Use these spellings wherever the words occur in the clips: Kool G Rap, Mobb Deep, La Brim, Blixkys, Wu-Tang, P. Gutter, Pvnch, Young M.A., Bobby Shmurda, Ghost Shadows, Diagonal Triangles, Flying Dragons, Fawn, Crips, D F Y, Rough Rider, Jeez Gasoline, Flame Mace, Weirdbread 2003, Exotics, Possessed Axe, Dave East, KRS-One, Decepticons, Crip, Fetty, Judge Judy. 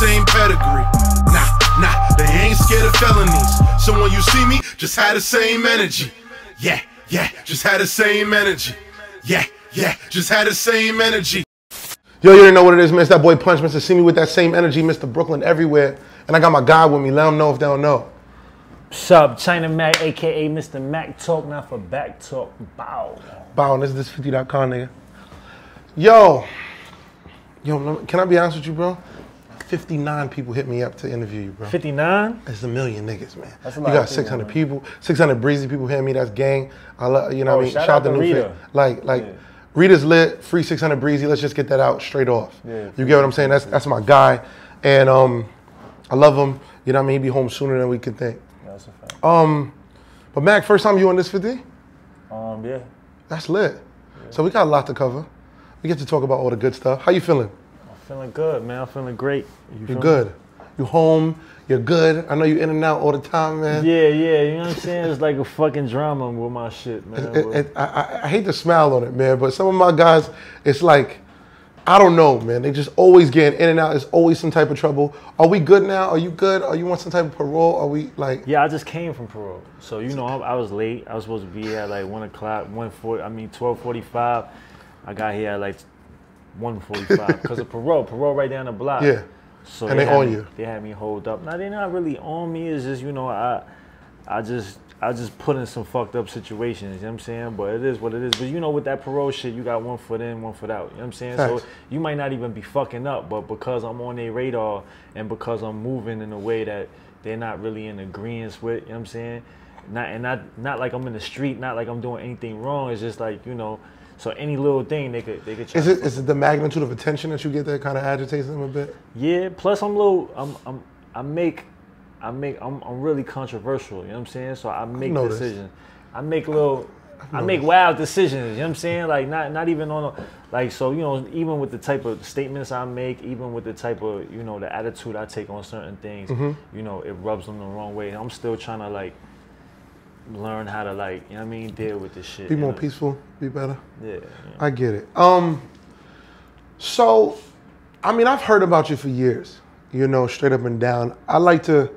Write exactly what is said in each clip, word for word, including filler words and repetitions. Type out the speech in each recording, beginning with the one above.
same pedigree. Nah, nah, they ain't scared of felonies. So when you see me, just have the same energy. Yeah, yeah, just have the same energy. Yeah, yeah, just have the same energy. Yo, you already know what it is, man. It's that boy Punch, Mister See Me with that same energy, Mister Brooklyn everywhere. And I got my guy with me. Let them know if they don't know. Sub China Mac, aka Mister Mac Talk, now for Back Talk. Bow. Bow, and this is this fifty dot com, nigga. Yo. Yo, can I be honest with you, bro? fifty-nine people hit me up to interview you, bro. fifty-nine? That's a million niggas, man. That's a lot. You got six hundred people, six hundred breezy people hit me. That's gang. I love, you know oh, what I mean? Shout, shout out to New Fit. Like, like, yeah. Rita's lit, free six hundred breezy. Let's just get that out straight off. Yeah, you get what I'm saying? That's that's my guy. And um, I love him. You know what I mean? He'd be home sooner than we could think. That's a fact. Um, but Mac, first time you on this fifty? Um, yeah. That's lit. Yeah. So we got a lot to cover. We get to talk about all the good stuff. How you feeling? I'm feeling good, man. I'm feeling great. You you're good. Me? You home. You're good. I know you in and out all the time, man. Yeah, yeah. You know what I'm saying? It's like a fucking drama with my shit, man. It, it, it, I, I hate to smile on it, man, but some of my guys, it's like, I don't know, man. They just always getting in and out. It's always some type of trouble. Are we good now? Are you good? Are you want some type of parole? Are we like? Yeah, I just came from parole. So, you know, I, I was late. I was supposed to be at like one o'clock, one forty, I mean, twelve forty-five. I got here at like one forty-five because of parole. Parole right down the block. Yeah. So and they, they on you. Me, they had me hold up. Now they're not really on me. It's just, you know, I, I just, I just put in some fucked up situations. You know what I'm saying? But it is what it is. But you know, with that parole shit, you got one foot in, one foot out. You know what I'm saying? Facts. So you might not even be fucking up, but because I'm on their radar and because I'm moving in a way that they're not really in agreement with. You know what I'm saying? Not and not not like I'm in the street. Not like I'm doing anything wrong. It's just like, you know. So any little thing they could they could. Try is it is it the magnitude of attention that you get that kind of agitates them a bit? Yeah. Plus I'm little I'm I'm I make I make I'm I'm really controversial. You know what I'm saying? So I make I've decisions. I make little I've I make wild decisions. You know what I'm saying? Like not not even on a, like so you know even with the type of statements I make, even with the type of you know the attitude I take on certain things, mm-hmm. you know it rubs them the wrong way. And I'm still trying to like. Learn how to like, you know what I mean, deal with this shit. Be more know? peaceful, be better. Yeah, yeah. I get it. Um, so, I mean, I've heard about you for years, you know, straight up and down. I like to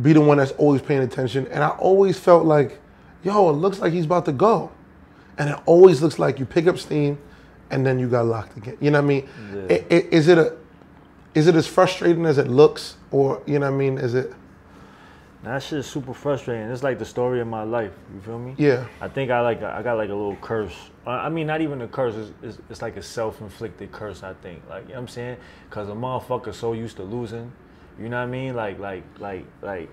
be the one that's always paying attention. And I always felt like, yo, it looks like he's about to go. And it always looks like you pick up steam and then you got locked again. You know what I mean? Yeah. It, it, is, it a, is it as frustrating as it looks? Or, you know what I mean, is it... That shit is super frustrating. It's like the story of my life. You feel me? Yeah. I think I like I got like a little curse. I mean, not even a curse. It's, it's, it's like a self-inflicted curse, I think. Like, you know what I'm saying? Because a motherfucker so used to losing. You know what I mean? Like, like, like, like,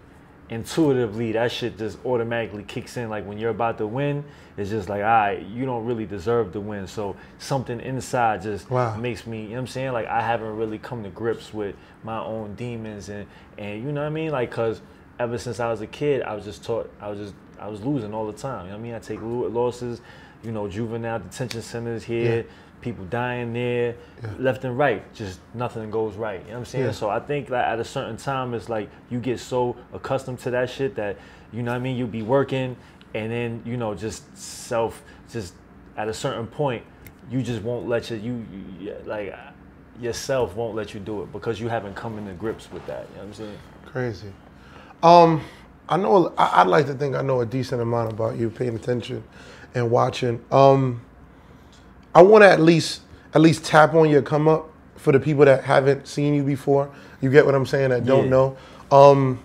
intuitively, that shit just automatically kicks in. Like, when you're about to win, it's just like, all right, you don't really deserve to win. So something inside just wow. makes me, you know what I'm saying? Like, I haven't really come to grips with my own demons. And, and you know what I mean? Like, because... Ever since I was a kid, I was just taught, I was just, I was losing all the time. You know what I mean? I take losses, you know, juvenile detention centers here, yeah. people dying there, yeah. left and right, just nothing goes right. You know what I'm saying? Yeah. So I think that at a certain time, it's like you get so accustomed to that shit that, you know what I mean? You'll be working and then, you know, just self, just at a certain point, you just won't let your, you, you like, yourself won't let you do it because you haven't come into grips with that. You know what I'm saying? Crazy. Um, I know, I, I'd like to think I know a decent amount about you paying attention and watching. Um, I want to at least, at least tap on your come up for the people that haven't seen you before. You get what I'm saying? That don't yeah. know. Um,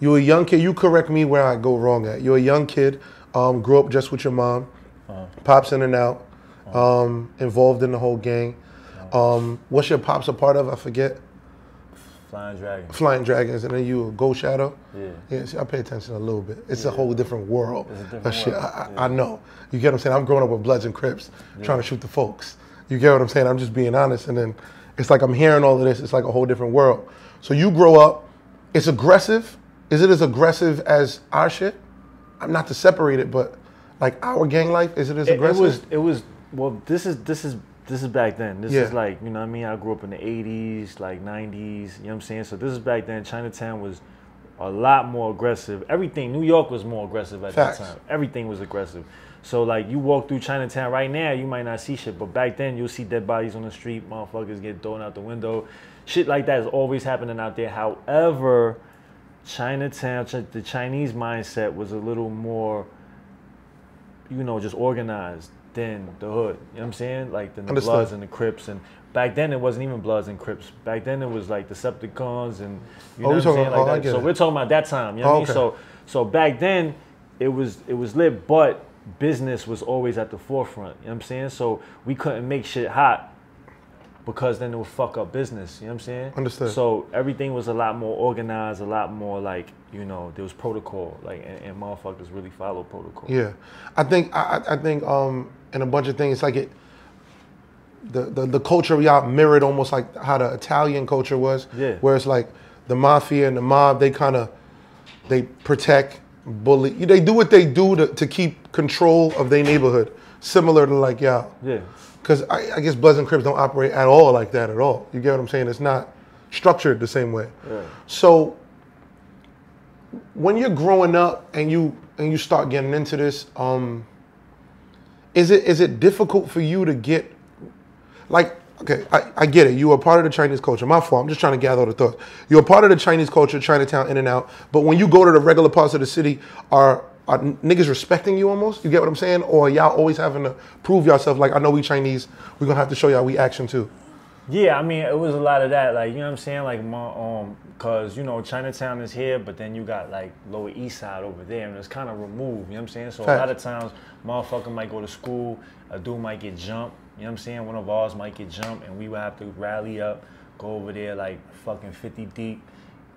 you're a young kid. You correct me where I go wrong at. You're a young kid, um, grew up just with your mom, uh-huh. pops in and out, uh-huh. um, involved in the whole gang. Uh-huh. Um, what's your pops a part of? I forget. Flying Dragons. Flying Dragons, and then you Ghost Shadow. Yeah. Yeah, see, I pay attention a little bit. It's yeah. a whole different world. It's a different world. Shit. I, yeah. I know. You get what I'm saying? I'm growing up with Bloods and Crips, yeah. trying to shoot the folks. You get what I'm saying? I'm just being honest, and then it's like I'm hearing all of this. It's like a whole different world. So you grow up. It's aggressive. Is it as aggressive as our shit? I'm not to separate it, but like our gang life, is it as it, aggressive? It was. It was. Well, this is. This is. This is back then. This yeah. is like, you know what I mean? I grew up in the eighties, like nineties, you know what I'm saying? So this is back then. Chinatown was a lot more aggressive. Everything, New York was more aggressive at Facts. that time. Everything was aggressive. So like you walk through Chinatown right now, you might not see shit, but back then you'll see dead bodies on the street, motherfuckers get thrown out the window. Shit like that is always happening out there. However, Chinatown, the Chinese mindset was a little more, you know, just organized than the hood. You know what I'm saying? Like the, the Bloods and the Crips, and back then it wasn't even Bloods and Crips. Back then it was like Decepticons and you know oh, what I'm saying? Like oh, that. So it. we're talking about that time. You know oh, what I mean? Okay. So so back then it was it was lit, but business was always at the forefront. You know what I'm saying? So we couldn't make shit hot, because then it would fuck up business, you know what I'm saying? Understood. So everything was a lot more organized, a lot more like, you know, there was protocol, like, and, and motherfuckers really follow protocol. Yeah, I think, I, I think, um, in a bunch of things, it's like it, the, the, the culture we out mirrored almost like how the Italian culture was, yeah. where it's like the mafia and the mob, they kind of, they protect, bully, they do what they do to, to keep control of their neighborhood, similar to like y'all. Yeah. Because I, I guess Bloods and Crips don't operate at all like that at all. You get what I'm saying? It's not structured the same way. Yeah. So when you're growing up and you and you start getting into this, um, is it is it difficult for you to get, like, okay, I, I get it. You are part of the Chinese culture. My fault. I'm just trying to gather the thoughts. You're part of the Chinese culture, Chinatown, in and out. But when you go to the regular parts of the city, are... Are niggas respecting you almost? You get what I'm saying? Or y'all always having to prove yourself, like, I know we Chinese, we're going to have to show y'all we action too. Yeah, I mean, it was a lot of that. Like, you know what I'm saying? Like, my, um, because, you know, Chinatown is here, but then you got, like, Lower East Side over there, and it's kind of removed, you know what I'm saying? So Fact. a lot of times, motherfucker might go to school, a dude might get jumped, you know what I'm saying? One of ours might get jumped, and we would have to rally up, go over there, like, fucking fifty deep,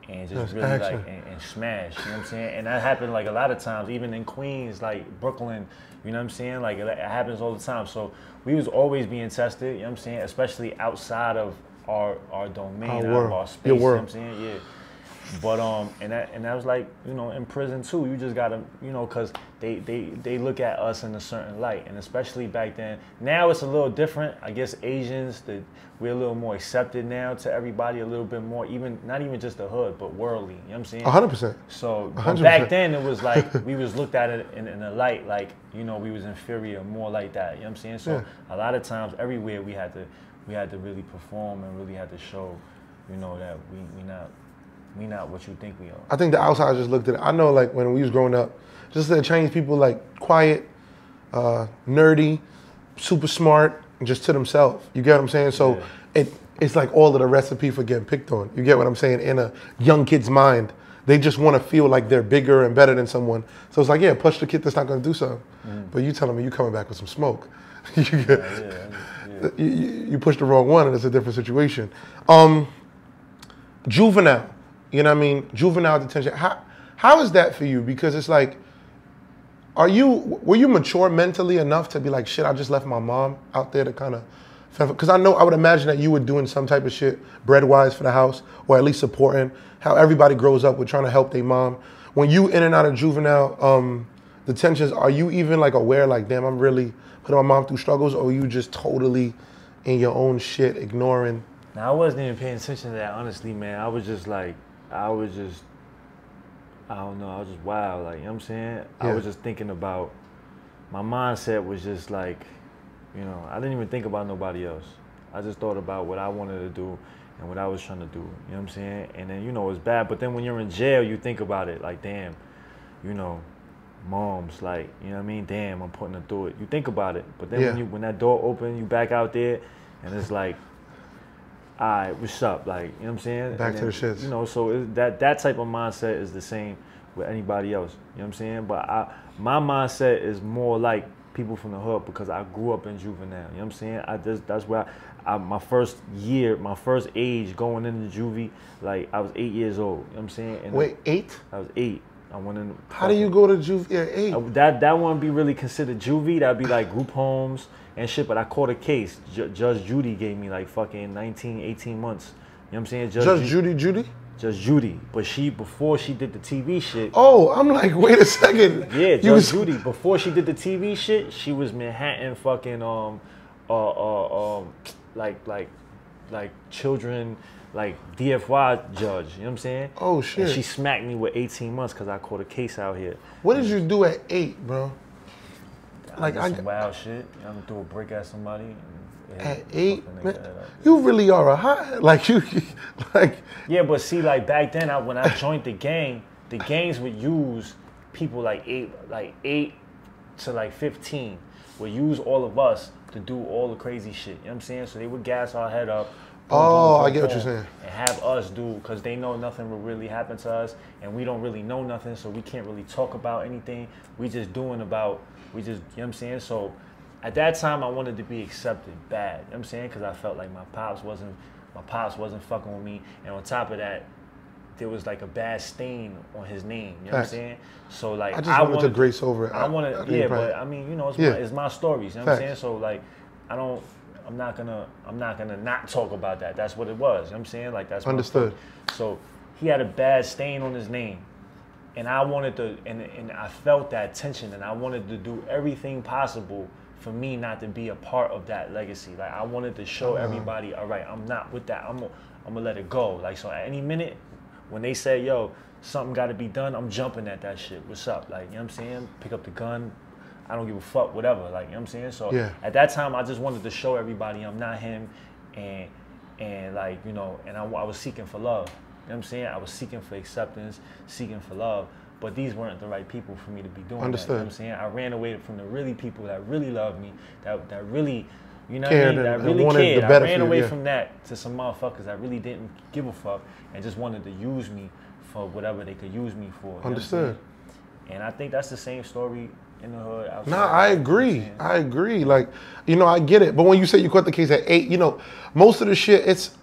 and just That's really action. like and, and smash, you know what I'm saying? And that happened like a lot of times, even in Queens, like Brooklyn, you know what I'm saying? Like it, it happens all the time. So we was always being tested, you know what I'm saying? Especially outside of our our domain, our, out of our space, Your you know what I'm saying? Yeah. But um, and that and that was like, you know, in prison too. You just gotta, you know, cause they they they look at us in a certain light, and especially back then. Now it's a little different. I guess Asians, that we're a little more accepted now to everybody, a little bit more. Even not even just the hood, but worldly. You know what I'm saying? one hundred percent. So but back then it was like we was looked at it in, in a light like, you know, we was inferior, more like that. You know what I'm saying? So yeah. a lot of times everywhere we had to we had to really perform and really had to show, you know, that we we not. We not what you think we are. I think the outsiders just looked at it. I know, like, when we was growing up, just the Chinese people, like, quiet, uh, nerdy, super smart, and just to themselves. You get what I'm saying? So yeah. it it's like all of the recipe for getting picked on. You get what I'm saying? In a young kid's mind, they just want to feel like they're bigger and better than someone. So it's like, yeah, push the kid that's not going to do something. Mm. But you telling me you coming back with some smoke. you, get, yeah, yeah, yeah. You, you push the wrong one, and it's a different situation. Um, juvenile. You know what I mean? Juvenile detention. How how is that for you? Because it's like, are you were you mature mentally enough to be like, shit, I just left my mom out there to kind of, because I know I would imagine that you were doing some type of shit bread wise for the house, or at least supporting how everybody grows up with trying to help their mom. When you in and out of juvenile um, detentions, are you even like aware like, damn, I'm really putting my mom through struggles, or are you just totally in your own shit ignoring? Now I wasn't even paying attention to that, honestly, man. I was just like. I was just, I don't know, I was just wild, like, you know what I'm saying? Yeah. I was just thinking about, my mindset was just like, you know, I didn't even think about nobody else. I just thought about what I wanted to do and what I was trying to do, you know what I'm saying? And then, you know, it's bad, but then when you're in jail, you think about it, like, damn, you know, moms, like, you know what I mean? Damn, I'm putting her through it. You think about it, but then yeah. when, you, when that door opens, you back out there, and it's like, all right, what's up? Like, you know what I'm saying? Back then, to the shits. You know, so it, that that type of mindset is the same with anybody else. You know what I'm saying? But I, my mindset is more like people from the hood because I grew up in juvenile. You know what I'm saying? I just, that's where I, I, my first year, my first age going into juvie, like I was eight years old. You know what I'm saying? And Wait, I, eight? I was eight. I went in. How fucking, do you go to juvie at eight? I, that, that wouldn't be really considered juvie. That'd be like group homes. And shit, but I caught a case. J Judge Judy gave me like fucking nineteen, eighteen months. You know what I'm saying? Judge, Judge Judy, Judy? Judge Judy. But she, before she did the T V shit. Oh, I'm like, wait a second. Yeah, Judge was... Judy. Before she did the T V shit, she was Manhattan fucking, um, uh, uh, um, like, like, like children, like D F Y judge. You know what I'm saying? Oh, shit. And she smacked me with eighteen months because I caught a case out here. What did you do at eight, bro? like I, I some wild shit. I'm gonna throw a brick at somebody. And at eight, man, you really are a hot. Like you, like yeah. But see, like back then, I, when I joined the gang, the gangs would use people like eight, like eight to like fifteen. Would use all of us to do all the crazy shit. You know what I'm saying? So they would gas our head up. Oh, I get what you're saying. And have us do, because they know nothing will really happen to us, and we don't really know nothing, so we can't really talk about anything. We just doing about, we just, you know what I'm saying? So at that time, I wanted to be accepted bad, you know what I'm saying? Because I felt like my pops wasn't, my pops wasn't fucking with me, and on top of that, there was like a bad stain on his name, you know what I'm saying? So like, I just wanted, I wanted to grace over it. I, I wanted, I yeah, but I mean, you know, it's, yeah. my, it's my stories, you know what I'm saying? So like, I don't, I'm not gonna, I'm not gonna not talk about that. That's what it was. You know what I'm saying? Like that's understood. So he had a bad stain on his name, and I wanted to, and and I felt that tension, and I wanted to do everything possible for me not to be a part of that legacy. Like I wanted to show uh-huh. everybody, all right, I'm not with that. I'm gonna, I'm gonna let it go. Like so, at any minute, when they say, yo, something got to be done, I'm jumping at that shit. What's up? Like you know what I'm saying? Pick up the gun. I don't give a fuck, whatever, like, you know what I'm saying? So yeah. at that time, I just wanted to show everybody I'm not him, and, and like, you know, and I, I was seeking for love, you know what I'm saying? I was seeking for acceptance, seeking for love, but these weren't the right people for me to be doing Understood. That, you know what I'm saying? I ran away from the really people that really loved me, that, that really, you know cared what I mean? That really cared. I ran away you, yeah. from that to some motherfuckers that really didn't give a fuck and just wanted to use me for whatever they could use me for. Understood. And I think that's the same story in the hood. No, nah, I agree. I agree. Like, you know, I get it. But when you say you caught the case at eight, you know, most of the shit, it's,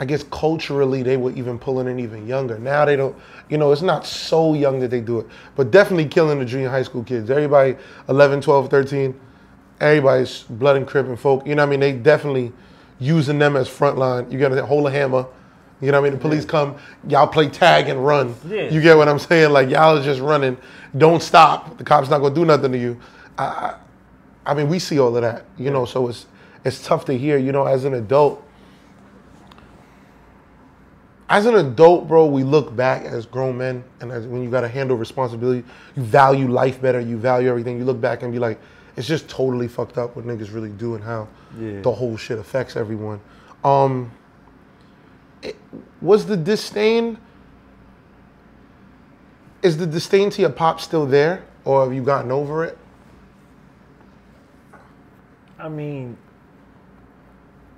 I guess culturally they were even pulling in even younger. Now they don't, you know, it's not so young that they do it. But definitely killing the junior high school kids. Everybody eleven, twelve, thirteen, everybody's blood and crip and folk. You know what I mean? They definitely using them as frontline. You got to hold a hammer. You know what I mean? The police yeah. come, y'all play tag and run. Yeah. You get what I'm saying? Like, y'all are just running. Don't stop. The cop's not going to do nothing to you. I, I, I mean, we see all of that, you yeah. know, so it's, it's tough to hear, you know, as an adult. As an adult, bro, we look back as grown men, and as, when you got to handle responsibility, you value life better, you value everything. You look back and be like, it's just totally fucked up what niggas really do and how yeah. the whole shit affects everyone. Um... It, was the disdain, is the disdain to your pop still there, or have you gotten over it? I mean,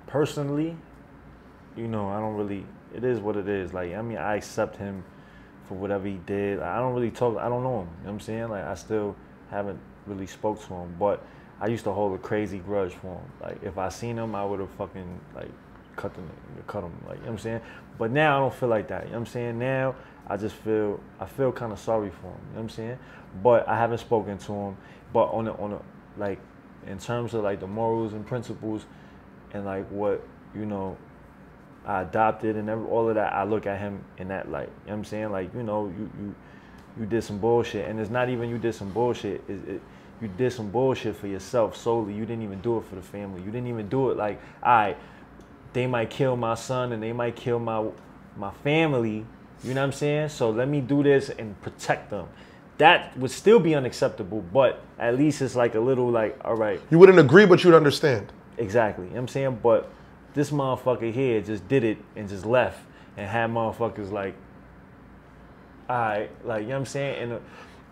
personally, you know, I don't really, it is what it is. Like, I mean, I accept him for whatever he did. I don't really talk, I don't know him, you know what I'm saying? Like, I still haven't really spoke to him, but I used to hold a crazy grudge for him. Like, if I seen him, I would have fucking, like, cut them, cut them, like, you know what I'm saying? But now I don't feel like that, you know what I'm saying? Now I just feel, I feel kind of sorry for him, you know what I'm saying? But I haven't spoken to him, but on the, on the, like, in terms of, like, the morals and principles and, like, what, you know, I adopted and every, all of that, I look at him in that light, you know what I'm saying? Like, you know, you, you, you did some bullshit, and it's not even you did some bullshit, it, it, you did some bullshit for yourself solely, you didn't even do it for the family, you didn't even do it like, all right, they might kill my son and they might kill my my family, you know what I'm saying? So let me do this and protect them. That would still be unacceptable, but at least it's like a little like, all right. You wouldn't agree, but you'd understand. Exactly, you know what I'm saying? But this motherfucker here just did it and just left and had motherfuckers like, all right, like, you know what I'm saying? And uh,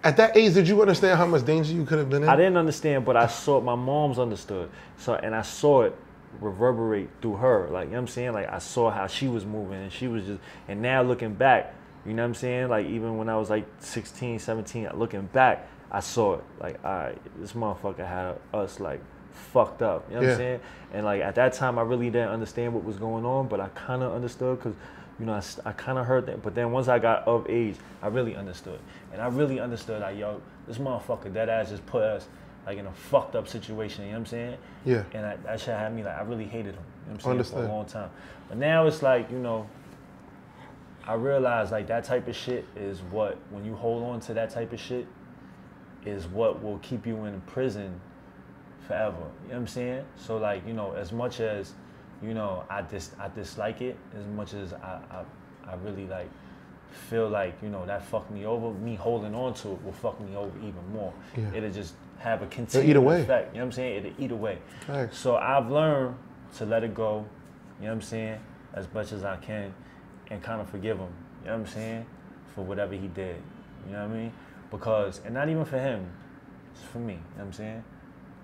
at that age, did you understand how much danger you could have been in? I didn't understand, but I saw it. My mom's understood. So, and I saw it reverberate through her, like, you know what I'm saying? Like, I saw how she was moving, and she was just, and now looking back, you know what I'm saying? Like, even when I was like sixteen, seventeen, looking back, I saw it. Like, all right, this motherfucker had us like fucked up, you know what yeah. I'm saying? And like, at that time, I really didn't understand what was going on, but I kind of understood, because, you know, I, I kind of heard that, but then once I got of age, I really understood. And I really understood, like, yo, this motherfucker, that ass just put us like in a fucked up situation, you know what I'm saying? Yeah. And I, that shit had me like, I really hated him, you know what I'm saying? Understood. For a long time. But now it's like, you know, I realize like that type of shit is what, when you hold on to that type of shit, is what will keep you in prison forever, you know what I'm saying? So like, you know, as much as, you know, I dis I dislike it, as much as I, I, I really like, feel like, you know, that fucked me over, me holding on to it will fuck me over even more. Yeah. It'll just have a continued effect. You know what I'm saying? It'll eat away. Okay. So I've learned to let it go, you know what I'm saying, as much as I can, and kind of forgive him, you know what I'm saying, for whatever he did, you know what I mean? Because, and not even for him, it's for me, you know what I'm saying?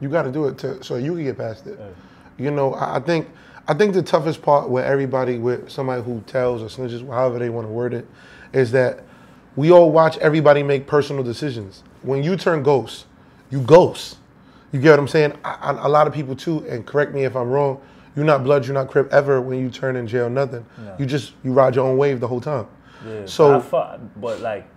You got to do it to, so you can get past it. Uh, you know, I think I think the toughest part with everybody, with somebody who tells or snitches, however they want to word it, is that we all watch everybody make personal decisions. When you turn ghost, you ghost. You get what I'm saying? I, I, a lot of people too, and correct me if I'm wrong, you're not Blood, you're not Crip ever when you turn in jail, nothing. No. You just, you ride your own wave the whole time. Yeah, so, I fuck, but like,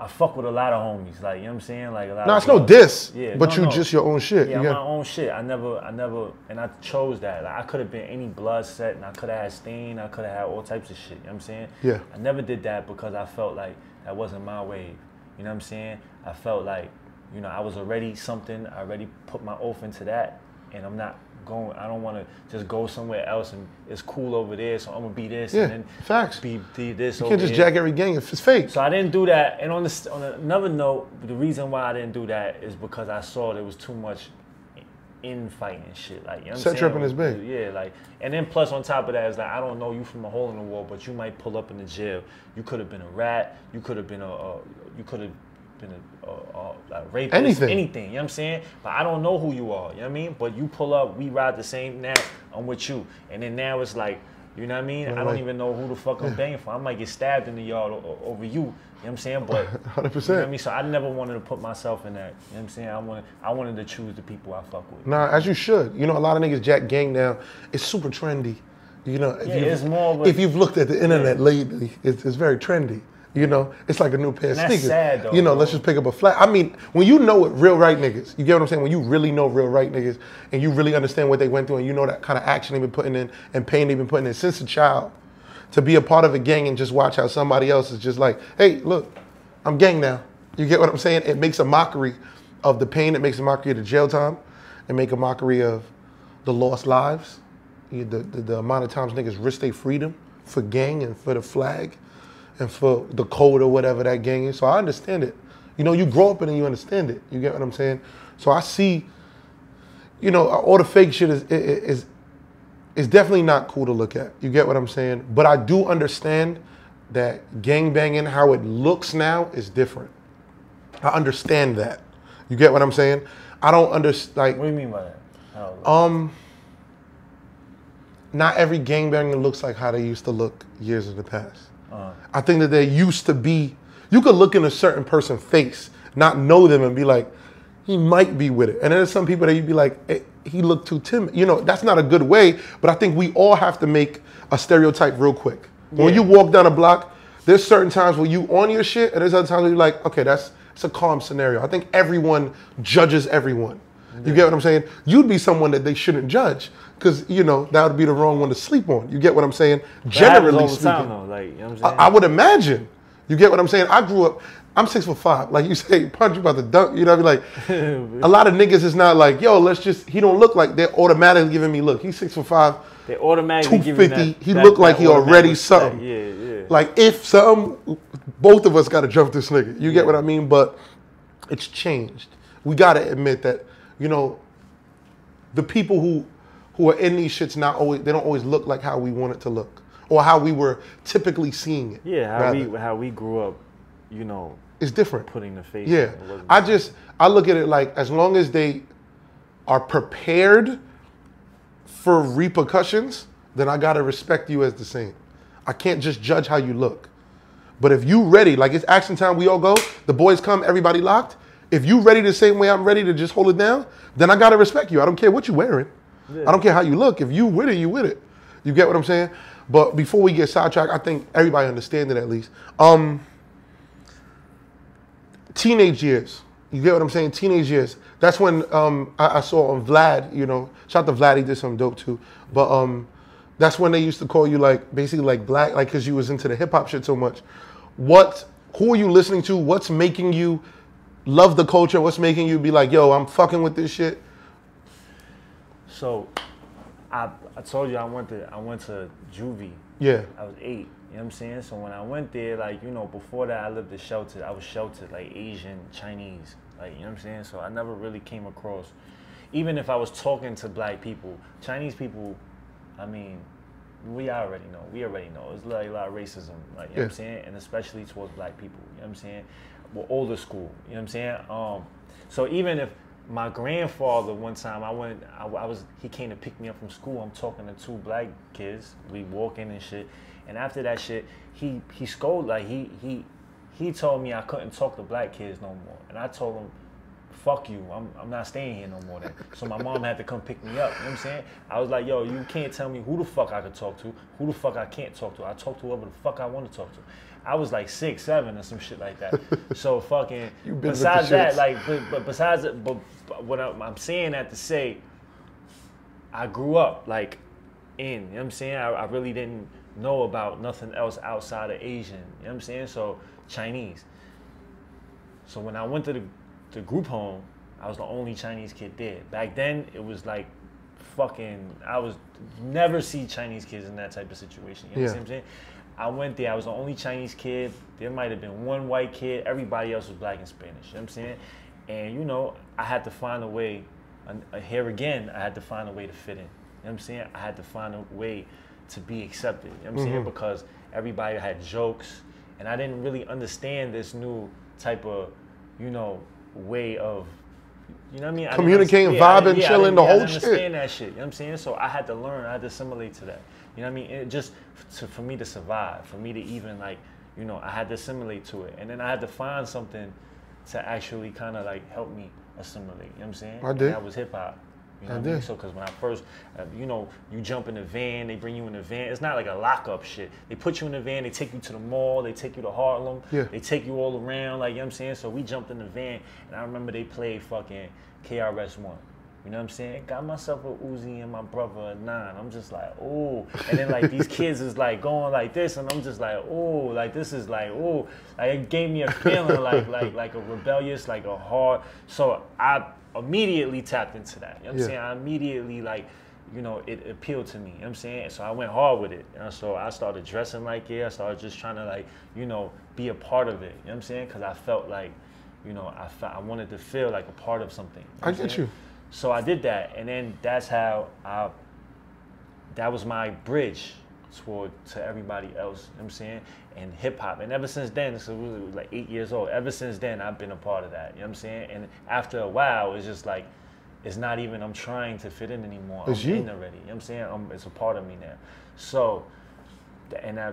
I fuck with a lot of homies, like, you know what I'm saying? Like a lot. No, it's no diss, yeah, but no, you no. just your own shit. Yeah, you got... my own shit. I never, I never, and I chose that. Like, I could have been any Blood set, and I could have had Stain, I could have had all types of shit, you know what I'm saying? Yeah. I never did that because I felt like that wasn't my wave, you know what I'm saying? I felt like, you know, I was already something, I already put my oath into that, and I'm not going, I don't want to just go somewhere else and it's cool over there, so I'm going to be this yeah, and then facts. Be, be this you over there. You can't just here. Jack every gang if it's fake. So I didn't do that, and on, this, on another note, the reason why I didn't do that is because I saw there was too much infighting and shit. Like, you know what I'm saying? Set tripping is big. Yeah, like, and then plus on top of that, it's like, I don't know you from a hole in the wall, but you might pull up in the jail. You could have been a rat, you could have been a, a you could have been a, a, a, a rapist, anything. anything, you know what I'm saying? But I don't know who you are, you know what I mean? But you pull up, we ride the same, now I'm with you. And then now it's like, you know what I mean? Right. I don't even know who the fuck I'm yeah. banging for. I might get stabbed in the yard over you, you know what I'm saying? But, one hundred percent. You know what I mean? So I never wanted to put myself in that, you know what I'm saying? I wanted, I wanted to choose the people I fuck with. Nah, as you should. You know, a lot of niggas jack gang now. It's super trendy. You know, if, yeah, you've, it's more like, if you've looked at the internet yeah. lately, it's, it's very trendy. You know, it's like a new pair of sneakers. That's sad, though, you know, bro. Let's just pick up a flat. I mean, when you know it, real right niggas, you get what I'm saying? When you really know real right niggas and you really understand what they went through and you know that kind of action they've been putting in and pain they've been putting in since a child, to be a part of a gang and just watch how somebody else is just like, hey, look, I'm gang now. You get what I'm saying? It makes a mockery of the pain. It makes a mockery of the jail time. It makes a mockery of the lost lives, the, the, the amount of times niggas risk their freedom for gang and for the flag. And for the code or whatever that gang is. So I understand it. You know, you grow up in it and you understand it. You get what I'm saying? So I see, you know, all the fake shit is, is, is definitely not cool to look at. You get what I'm saying? But I do understand that gang banging, how it looks now, is different. I understand that. You get what I'm saying? I don't understand. Like, what do you mean by that? How um, not every gang banging looks like how they used to look years in the past. Uh-huh. I think that there used to be, you could look in a certain person's face, not know them and be like, he might be with it. And then there's some people that you'd be like, hey, he looked too timid. You know, that's not a good way, but I think we all have to make a stereotype real quick. Yeah. When you walk down a block, there's certain times where you on your shit and there's other times where you're like, okay, that's, that's a calm scenario. I think everyone judges everyone. Yeah. You get what I'm saying? You'd be someone that they shouldn't judge. Because, you know, that would be the wrong one to sleep on. You get what I'm saying? That generally speaking. Time, though, like, you know what I'm saying? I, I would imagine. You get what I'm saying? I grew up, I'm six foot five. Like you say, punch you about the dunk. You know what I mean? Like, a lot of niggas is not like, yo, let's just, he don't look like, they're automatically giving me look. He's six foot five. They automatically giving me that. He looked like he already something. That, yeah, yeah. Like if something, both of us got to jump this nigga. You yeah. get what I mean? But it's changed. We got to admit that, you know, the people who, who are in these shits, not always, they don't always look like how we want it to look or how we were typically seeing it. Yeah, how rather. we how we grew up, you know. It's different. Putting the face. Yeah, I just, I look at it like, as long as they are prepared for repercussions, then I gotta respect you as the same. I can't just judge how you look. But if you ready, like it's action time, we all go, the boys come, everybody locked. If you ready the same way I'm ready to just hold it down, then I gotta respect you. I don't care what you wearing. Yeah. I don't care how you look. If you with it, you with it. You get what I'm saying? But before we get sidetracked, I think everybody understands it at least. Um, teenage years. You get what I'm saying? Teenage years. That's when um, I, I saw on Vlad, you know, shout out to Vlad, he did something dope too. But um, that's when they used to call you like, basically like black, like because you was into the hip hop shit so much. What, who are you listening to? What's making you love the culture? What's making you be like, yo, I'm fucking with this shit? So, I I told you I went to I went to juvie. Yeah. I was eight. You know what I'm saying? So when I went there, like, you know, before that I lived in shelter. I was sheltered, like Asian, Chinese, Like, you know what I'm saying? So I never really came across, even if I was talking to black people, Chinese people, I mean, we already know. We already know. It's like a lot of racism, like, you yeah. know what I'm saying? And especially towards black people, you know what I'm saying? We're older school, you know what I'm saying? Um, so even if my grandfather, one time, I went, I, I was, he came to pick me up from school. I'm talking to two black kids. We walk in and shit. And after that shit, he, he scolded, like, he, he, he told me I couldn't talk to black kids no more. And I told him, fuck you, I'm, I'm not staying here no more then. So my mom had to come pick me up, you know what I'm saying? I was like, yo, you can't tell me who the fuck I could talk to, who the fuck I can't talk to. I talk to whoever the fuck I want to talk to. I was like six, seven or some shit like that. So fucking, besides that, shirts. like, but, but besides, but, but what I'm, I'm saying that to say, I grew up like in, you know what I'm saying? I, I really didn't know about nothing else outside of Asian, you know what I'm saying? So Chinese. So when I went to the the group home, I was the only Chinese kid there. Back then, it was like fucking, I was, never see Chinese kids in that type of situation. You know yeah. what I'm saying? I went there, I was the only Chinese kid. There might have been one white kid. Everybody else was black and Spanish. You know what I'm saying? And, you know, I had to find a way, and here again, I had to find a way to fit in. You know what I'm saying? I had to find a way to be accepted. You know what I'm mm-hmm. saying? Because everybody had jokes, and I didn't really understand this new type of, you know, way of, you know what I mean? I Communicating, yeah, vibing, yeah, chilling, the yeah, whole shit. I didn't understand shit. that shit, you know what I'm saying? So I had to learn, I had to assimilate to that. You know what I mean? It just, to, for me to survive, for me to even like, you know, I had to assimilate to it. And then I had to find something to actually kind of like help me assimilate, you know what I'm saying? I did. And that was hip hop. You know I what did. I mean? So, because when I first, uh, you know, you jump in the van, they bring you in the van. It's not like a lockup shit. They put you in the van, they take you to the mall, they take you to Harlem, yeah. they take you all around, like, you know what I'm saying? So we jumped in the van, and I remember they played fucking K R S One. You know what I'm saying? Got myself a Uzi and my brother a nine. I'm just like, oh. And then, like, these kids is, like, going like this, and I'm just like, oh. Like, this is like, oh. Like, it gave me a feeling like, like, like a rebellious, like a hard. So I immediately tapped into that. You know what I'm yeah. saying? I immediately, like, you know, it appealed to me. You know what I'm saying? So I went hard with it. You know? So I started dressing like it. I started just trying to, like, you know, be a part of it. You know what I'm saying? Because I felt like, you know, I, felt, I wanted to feel like a part of something. You know I get saying? you. So I did that. And then that's how I, that was my bridge toward to everybody else. You know what I'm saying? And hip hop. And ever since then, so we were like eight years old. Ever since then, I've been a part of that. You know what I'm saying? And after a while, it's just like, it's not even, I'm trying to fit in anymore. It's I'm you. in already. You know what I'm saying? I'm, it's a part of me now. So, and I,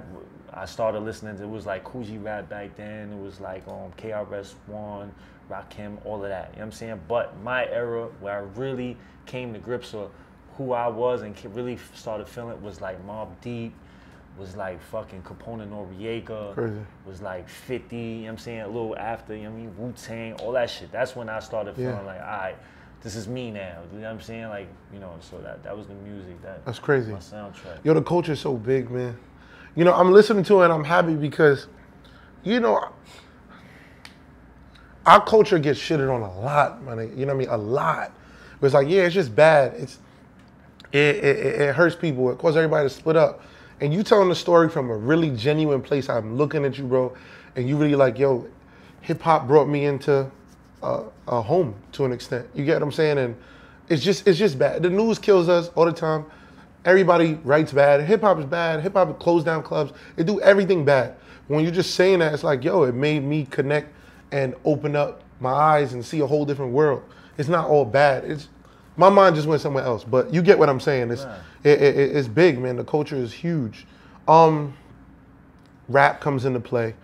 I started listening to, it was like Kool G Rap back then. It was like um, K R S One, Rakim, all of that. You know what I'm saying? But my era where I really came to grips with who I was and really started feeling was like Mobb Deep, was like fucking Capone Noriega, Crazy. was like fifty, you know what I'm saying? A little after, you know what I mean? Wu-Tang, all that shit. That's when I started feeling yeah. like, all right, this is me now. You know what I'm saying? Like, you know, so that, that was the music. That, That's crazy. My soundtrack. Yo, the culture's so big, man. You know, I'm listening to it and I'm happy because, you know, our culture gets shitted on a lot, man. You know what I mean? A lot. It's like, yeah, it's just bad. It's it, it, it hurts people. It causes everybody to split up. And you telling the story from a really genuine place. I'm looking at you, bro, and you really like, yo, hip hop brought me into a, a home to an extent. You get what I'm saying? And it's just it's just bad. The news kills us all the time. Everybody writes bad. Hip hop is bad. Hip hop closed down clubs. It do everything bad. When you're just saying that, it's like, yo, it made me connect and open up my eyes and see a whole different world. It's not all bad. It's my mind just went somewhere else, but you get what I'm saying. It's right. it, it, it's big, man. The culture is huge. Um, rap comes into play.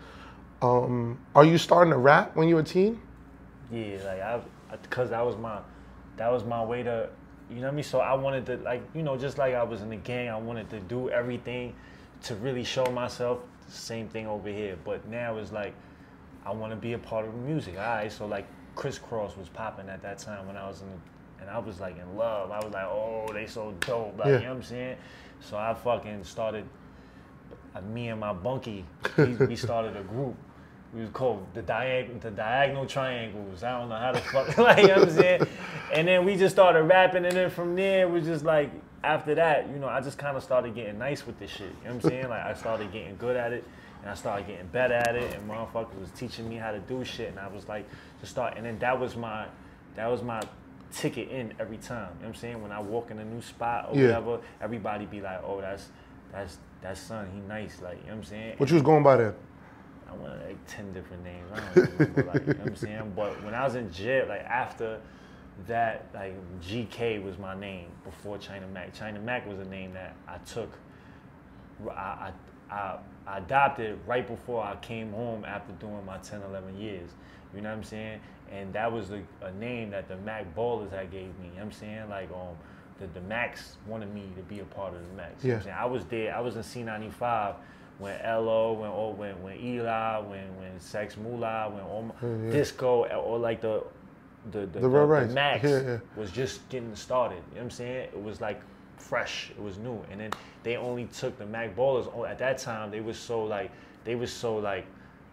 Um, are you starting to rap when you were a teen? Yeah, like I, because that was my, that was my way to, you know what I mean. So I wanted to, like, you know, just like I was in the gang, I wanted to do everything to really show myself. Same thing over here, but now it's like, I want to be a part of the music. All right, so like Crisscross was popping at that time when I was in, the, and I was like in love. I was like, oh, they so dope, like, yeah. you know what I'm saying? So I fucking started, me and my bunkie, we, we started a group. We was called the, Diag the Diagonal Triangles. I don't know how the fuck, like, you know what I'm saying? And then we just started rapping, and then from there, it was just like, after that, you know, I just kind of started getting nice with this shit. You know what I'm saying? Like, I started getting good at it, and I started getting better at it, and motherfuckers was teaching me how to do shit, and I was like, just start. And then that was my, that was my ticket in every time. You know what I'm saying? When I walk in a new spot or yeah. whatever, everybody be like, oh, that's, that's, that's son, he nice. Like, you know what I'm saying? What and you was going by then? I went like ten different names. I don't remember, like, you know what I'm saying? But when I was in jail, like, after that, like, G K was my name before China Mac. China Mac was a name that I took, I, I, I, I adopted right before I came home after doing my ten, eleven years. You know what I'm saying? And that was the, a name that the Mac Ballers had gave me. You know what I'm saying? Like, um, the, the Macs wanted me to be a part of the Macs. You yeah. know what I'm saying? I was there. I was in C ninety-five when L O, when oh, when when Eli, when when Sex Moolah, when Oma, yeah, yeah. Disco, or like the the the, the, the, the Macs yeah, yeah. was just getting started. You know what I'm saying? It was like fresh. It was new. And then they only took the Mac Ballers. At that time, they was so like they was so like.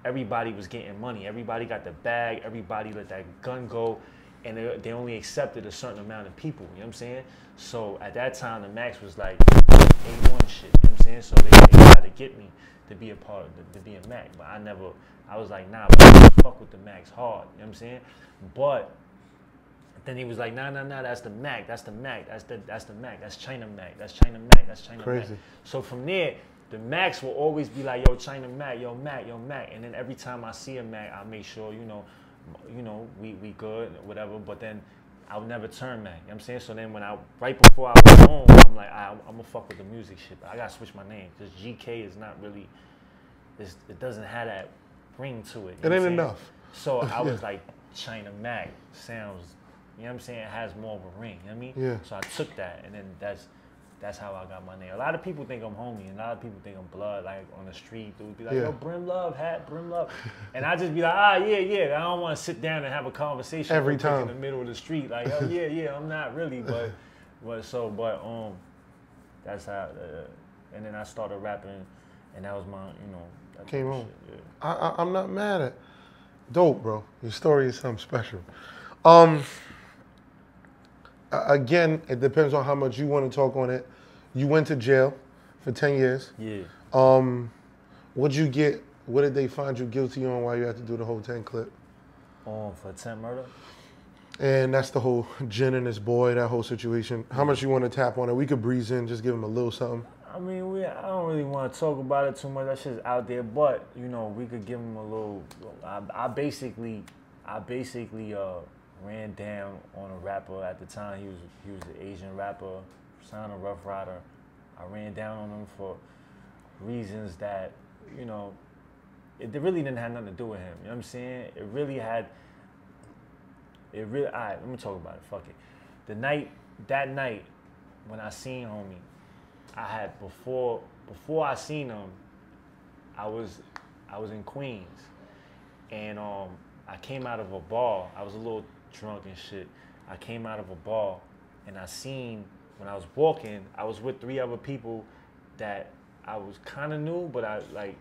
Everybody was getting money. Everybody got the bag. Everybody let that gun go. And they, they only accepted a certain amount of people. You know what I'm saying? So at that time, the Max was like A one shit. You know what I'm saying? So they, they tried to get me to be a part of, the, to be a Mac. But I never, I was like, nah, fuck with the Max hard. You know what I'm saying? But then he was like, nah, nah, nah, that's the Mac. That's the Mac. That's the, that's the Mac. That's China Mac. That's China Mac. That's China Mac. Crazy. So from there, the Macs will always be like, yo, China Mac, yo, Mac, yo, Mac. And then every time I see a Mac, I make sure, you know, you know, we, we good, whatever. But then I'll never turn Mac. You know what I'm saying? So then when I, right before I went home, I'm like, I, I'm going to fuck with the music shit. I got to switch my name. Because G K is not really, it's, it doesn't have that ring to it. It ain't enough. So I was yeah. like, China Mac sounds, you know what I'm saying? It has more of a ring. You know what I mean? Yeah. So I took that. And then that's. That's how I got my name. A lot of people think I'm homie, and a lot of people think I'm blood. Like on the street, dude be like, yeah. "Yo, Brim Love, hat, Brim Love," and I just be like, "Ah, yeah, yeah." I don't want to sit down and have a conversation every time in the middle of the street. Like, "Oh, yeah, yeah." I'm not really, but, but so, but um, that's how. Uh, and then I started rapping, and that was my, you know, came on. Yeah. I, I I'm not mad at. Dope, bro. Your story is something special. Um. Again, it depends on how much you want to talk on it. You went to jail for ten years. Yeah. Um, what'd you get? What did they find you guilty on while you had to do the whole ten clip? Oh, for ten murder? And that's the whole Jen and his boy, that whole situation. How much you want to tap on it? We could breeze in, just give him a little something. I mean, we, I don't really want to talk about it too much. That shit's out there. But, you know, we could give him a little. I, I basically, I basically, uh, ran down on a rapper at the time. He was he was an Asian rapper, signed a Rough Rider. I ran down on him for reasons that, you know, it really didn't have nothing to do with him. You know what I'm saying? It really had. It really. All right, let me talk about it. Fuck it. The night that night when I seen homie, I had before before I seen him, I was I was in Queens, and um I came out of a bar. I was a little drunk and shit. I came out of a bar, and I seen, when I was walking, I was with three other people that I was kind of new, but I like,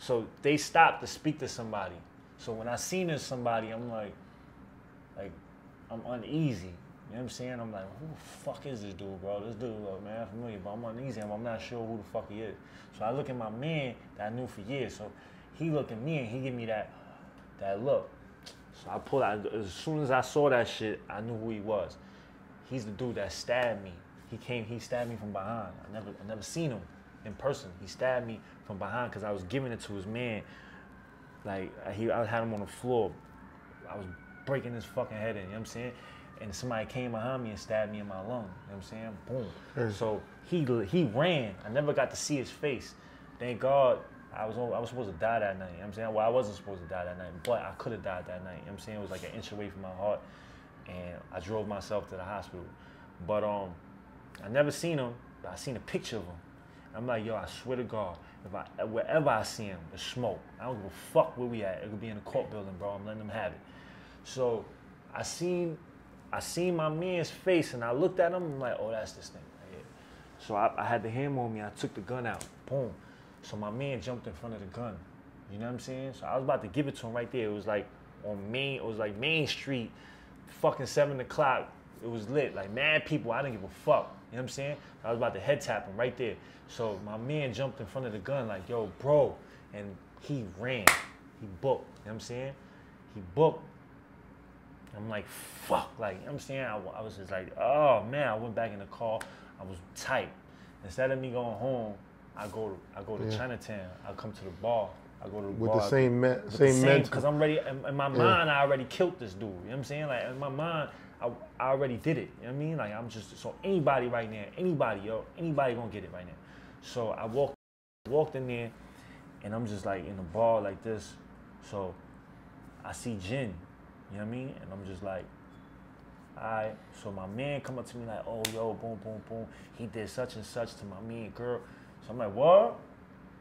so they stopped to speak to somebody. So when I seen this somebody, I'm like, like, I'm uneasy. You know what I'm saying? I'm like, who the fuck is this dude, bro? This dude, look, man, I'm familiar, but I'm uneasy. I'm, I'm not sure who the fuck he is. So I look at my man that I knew for years. So he looked at me, and he give me that, that look. So I pulled out, as soon as I saw that shit, I knew who he was. He's the dude that stabbed me. He came, he stabbed me from behind. I never, I never seen him in person. He stabbed me from behind because I was giving it to his man. Like, he, I had him on the floor. I was breaking his fucking head in, you know what I'm saying? And somebody came behind me and stabbed me in my lung, you know what I'm saying? Boom. Mm. So he, he ran. I never got to see his face. Thank God. I was, I was supposed to die that night, you know what I'm saying? Well, I wasn't supposed to die that night, but I could have died that night, you know what I'm saying? It was like an inch away from my heart, and I drove myself to the hospital. But um, I never seen him, but I seen a picture of him. I'm like, yo, I swear to God, if I, wherever I see him, it's smoke. I don't give a fuck where we at. It could be in the court building, bro. I'm letting them have it. So I seen, I seen my man's face, and I looked at him, I'm like, oh, that's this thing right here. So I, I had the hammer on me, I took the gun out, boom. So my man jumped in front of the gun. You know what I'm saying? So I was about to give it to him right there. It was like on Main, it was like Main Street, fucking seven o'clock. It was lit, like mad people. I didn't give a fuck. You know You know what I'm saying? I was about to head tap him right there. So my man jumped in front of the gun like, yo, bro. And he ran. He booked. You know what I'm saying? He booked. I'm like, fuck. Like, you know what I'm saying? I, I was just like, oh, man. I went back in the car. I was tight. Instead of me going home, I go to, I go to yeah. Chinatown. I come to the bar. I go to the with bar. The same me with same the same mental. Because I'm ready. In, in my mind, yeah. I already killed this dude. You know what I'm saying? Like, in my mind, I, I already did it. You know what I mean? Like, I'm just, so anybody right now, anybody, yo, anybody gonna get it right now. So I walked, walked in there, and I'm just like in the bar like this. So I see Jin. You know what I mean? And I'm just like, all right. So my man come up to me like, oh, yo, boom, boom, boom. He did such and such to my mean girl. So I'm like, what?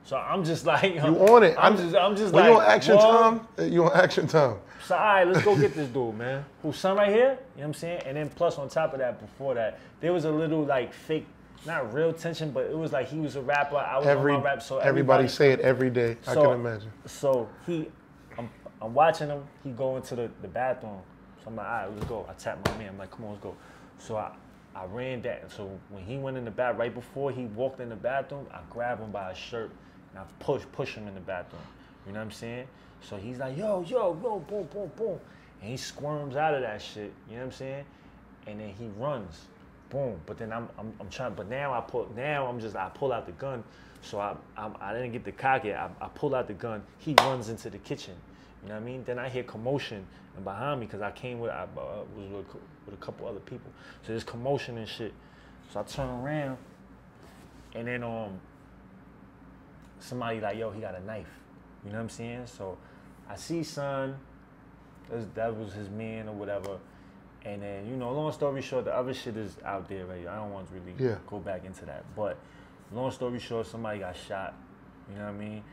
So I'm just like, you on it? I'm just, I'm just like, you on action time? You on action time? So all right, let's go get this dude, man. Who's son right here? You know what I'm saying? And then plus on top of that, before that, there was a little like fake, not real tension, but it was like he was a rapper, I was on my rap, so everybody say it every day. I can imagine. So he, I'm, I'm watching him. He go into the, the bathroom. So I'm like, all right, let's go. I tapped my man. I'm like, come on, let's go. So I. I ran that, so when he went in the bathroom, right before he walked in the bathroom, I grabbed him by his shirt and I push, push him in the bathroom. You know what I'm saying? So he's like, yo, yo, yo, boom, boom, boom. And he squirms out of that shit, you know what I'm saying? And then he runs, boom. But then I'm, I'm, I'm trying, but now I pull, now I'm just, I pull out the gun. So I, I, I didn't get the cock yet. I, I pull out the gun. He runs into the kitchen. You know what I mean? Then I hear commotion and behind me because I came with I uh, was with, with a couple other people. So there's commotion and shit. So I turn around and then um somebody like, yo, he got a knife. You know what I'm saying? So I see son, that was his man or whatever. And then, you know, long story short, the other shit is out there right? I don't want to really yeah. go back into that. But long story short, somebody got shot. You know what I mean?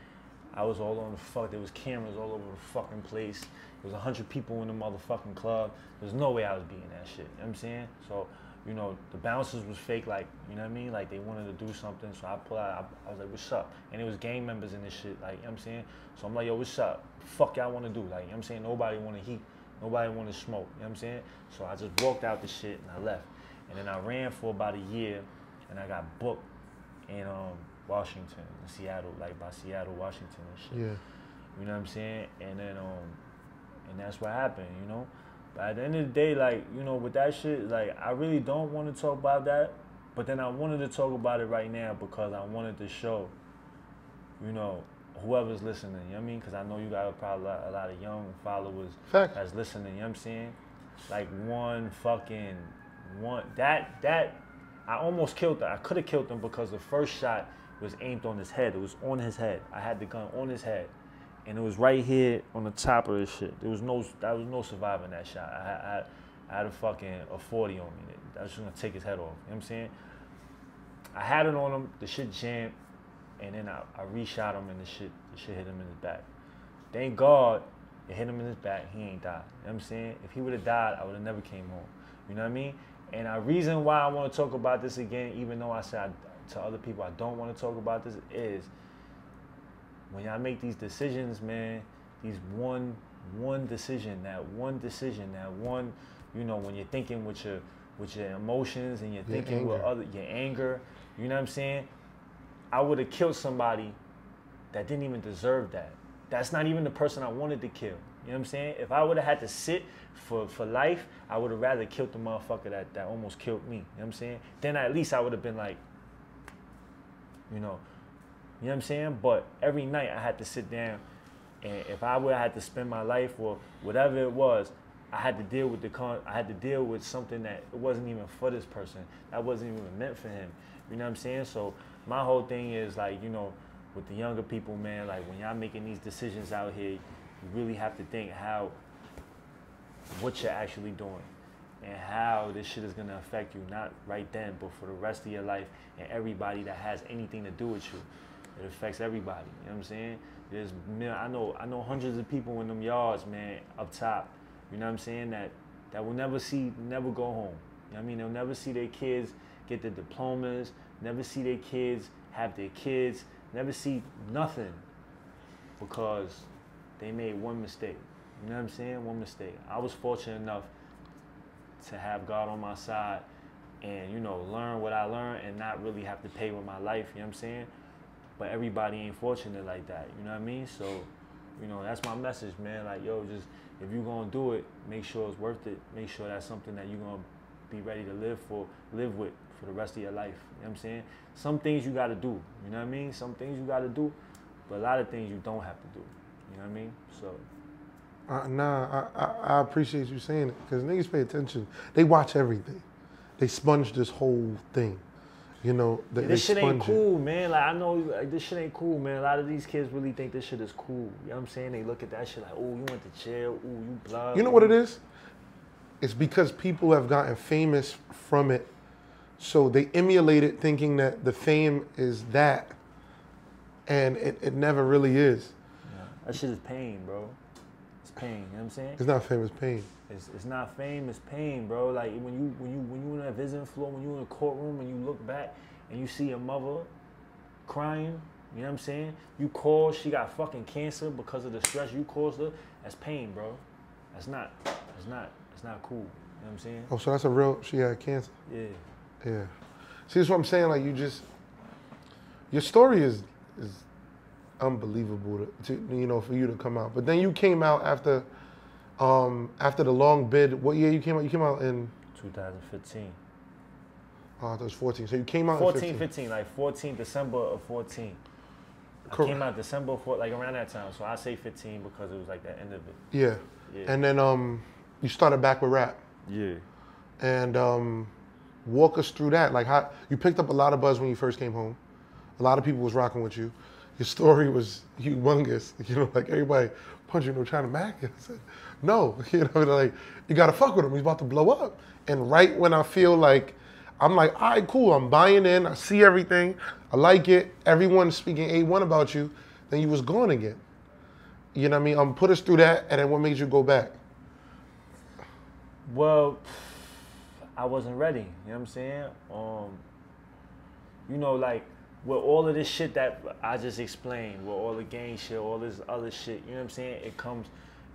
I was all on the fuck. There was cameras all over the fucking place. There was a hundred people in the motherfucking club. There's no way I was beating that shit. You know what I'm saying? So, you know, the bouncers was fake. Like, you know what I mean? Like they wanted to do something. So I pulled out. I, I was like, "What's up?" And it was gang members in this shit. Like, you know what I'm saying? So I'm like, "Yo, what's up? Fuck y'all want to do?" Like, you know what I'm saying? Nobody want to heat. Nobody want to smoke. You know what I'm saying? So I just walked out the shit and I left. And then I ran for about a year, and I got booked. And um. Washington, Seattle, like by Seattle, Washington and shit. Yeah. You know what I'm saying? And then, um, and that's what happened, you know? But at the end of the day, like, you know, with that shit, like, I really don't want to talk about that, but then I wanted to talk about it right now because I wanted to show, you know, whoever's listening, you know what I mean? Because I know you got probably a lot of young followers Fact. That's listening, you know what I'm saying? Like, one fucking, one, that, that, I almost killed them. I could have killed them because the first shot was aimed on his head. It was on his head. I had the gun on his head, and it was right here on the top of this shit. There was no, there was no surviving that shot. I, I, I had a fucking a forty on me. I was just gonna take his head off. You know what I'm saying? I had it on him. The shit jammed, and then I, I reshot him, and the shit, the shit hit him in his back. Thank God it hit him in his back. He ain't died. You know what I'm saying? If he would have died, I would have never came home. You know what I mean? And the reason why I want to talk about this again, even though I said I, to other people I don't want to talk about this, is when y'all make these decisions, man, these one one decision, that one decision, that one, you know, when you're thinking with your with your emotions and you're your thinking anger. with other your anger, you know what I'm saying? I would have killed somebody that didn't even deserve that. That's not even the person I wanted to kill. You know what I'm saying? If I would have had to sit for, for life, I would have rather killed the motherfucker that, that almost killed me. You know what I'm saying? Then at least I would have been like, you know, you know what I'm saying? But every night I had to sit down, and if I would have had to spend my life or whatever it was, I had to deal with the con I had to deal with something that it wasn't even for this person. That wasn't even meant for him. You know what I'm saying? So my whole thing is like, you know, with the younger people, man, like when y'all making these decisions out here, you really have to think how, what you're actually doing and how this shit is going to affect you, not right then, but for the rest of your life and everybody that has anything to do with you. It affects everybody, you know what I'm saying? There's, I know, I know hundreds of people in them yards, man, up top, you know what I'm saying, that, that will never see, never go home. You know what I mean? They'll never see their kids get their diplomas, never see their kids have their kids, never see nothing because they made one mistake, you know what I'm saying? One mistake. I was fortunate enough to have God on my side and, you know, learn what I learned and not really have to pay with my life, you know what I'm saying? But everybody ain't fortunate like that, you know what I mean? So, you know, that's my message, man. Like, yo, just, if you're going to do it, make sure it's worth it. Make sure that's something that you're going to be ready to live for, live with for the rest of your life, you know what I'm saying? Some things you got to do, you know what I mean? Some things you got to do, but a lot of things you don't have to do, you know what I mean? So... Uh, nah, I, I, I appreciate you saying it, because niggas pay attention. They watch everything. They sponge this whole thing. You know, they, yeah, this they shit ain't cool, it. man. Like, I know, like, this shit ain't cool, man. A lot of these kids really think this shit is cool. You know what I'm saying? They look at that shit like, oh, you went to jail. Oh, you blood. You know what it is? It's because people have gotten famous from it, so they emulate it thinking that the fame is that, and it, it never really is. Yeah. That shit is pain, bro. Pain, you know what I'm saying? It's not fame, it's pain. It's, it's not fame, it's pain, bro. Like, when you when you when you in that visiting floor, when you in a courtroom, and you look back and you see your mother crying, you know what I'm saying? You call, she got fucking cancer because of the stress you caused her. That's pain, bro. That's not, that's not, that's not cool. You know what I'm saying? Oh, so that's a real, she had cancer? Yeah. Yeah. See, that's what I'm saying. Like, you just, your story is is. unbelievable to, to you know, for you to come out. But then you came out after um after the long bid. What year you came out? You came out in twenty fifteen. Oh, I thought it was fourteen. So you came out fourteen, in fifteen. fifteen, like fourteen, December of fourteen. Correct. I came out December fourth, like around that time. So I say fifteen because it was like the end of it. Yeah. yeah. And then um you started back with rap. Yeah. And um walk us through that. Like, how you picked up a lot of buzz when you first came home. A lot of people was rocking with you. Your story was humongous, you know, like everybody punching no China Mac. I said, no, you know, like, you gotta fuck with him, he's about to blow up. And right when I feel like, I'm like, all right, cool, I'm buying in, I see everything, I like it, everyone's speaking A one about you, then you was gone again. You know what I mean? Um, put us through that, and then what made you go back? Well, I wasn't ready, you know what I'm saying? Um, you know, like, with all of this shit that I just explained, with all the gang shit, all this other shit, you know what I'm saying? It comes,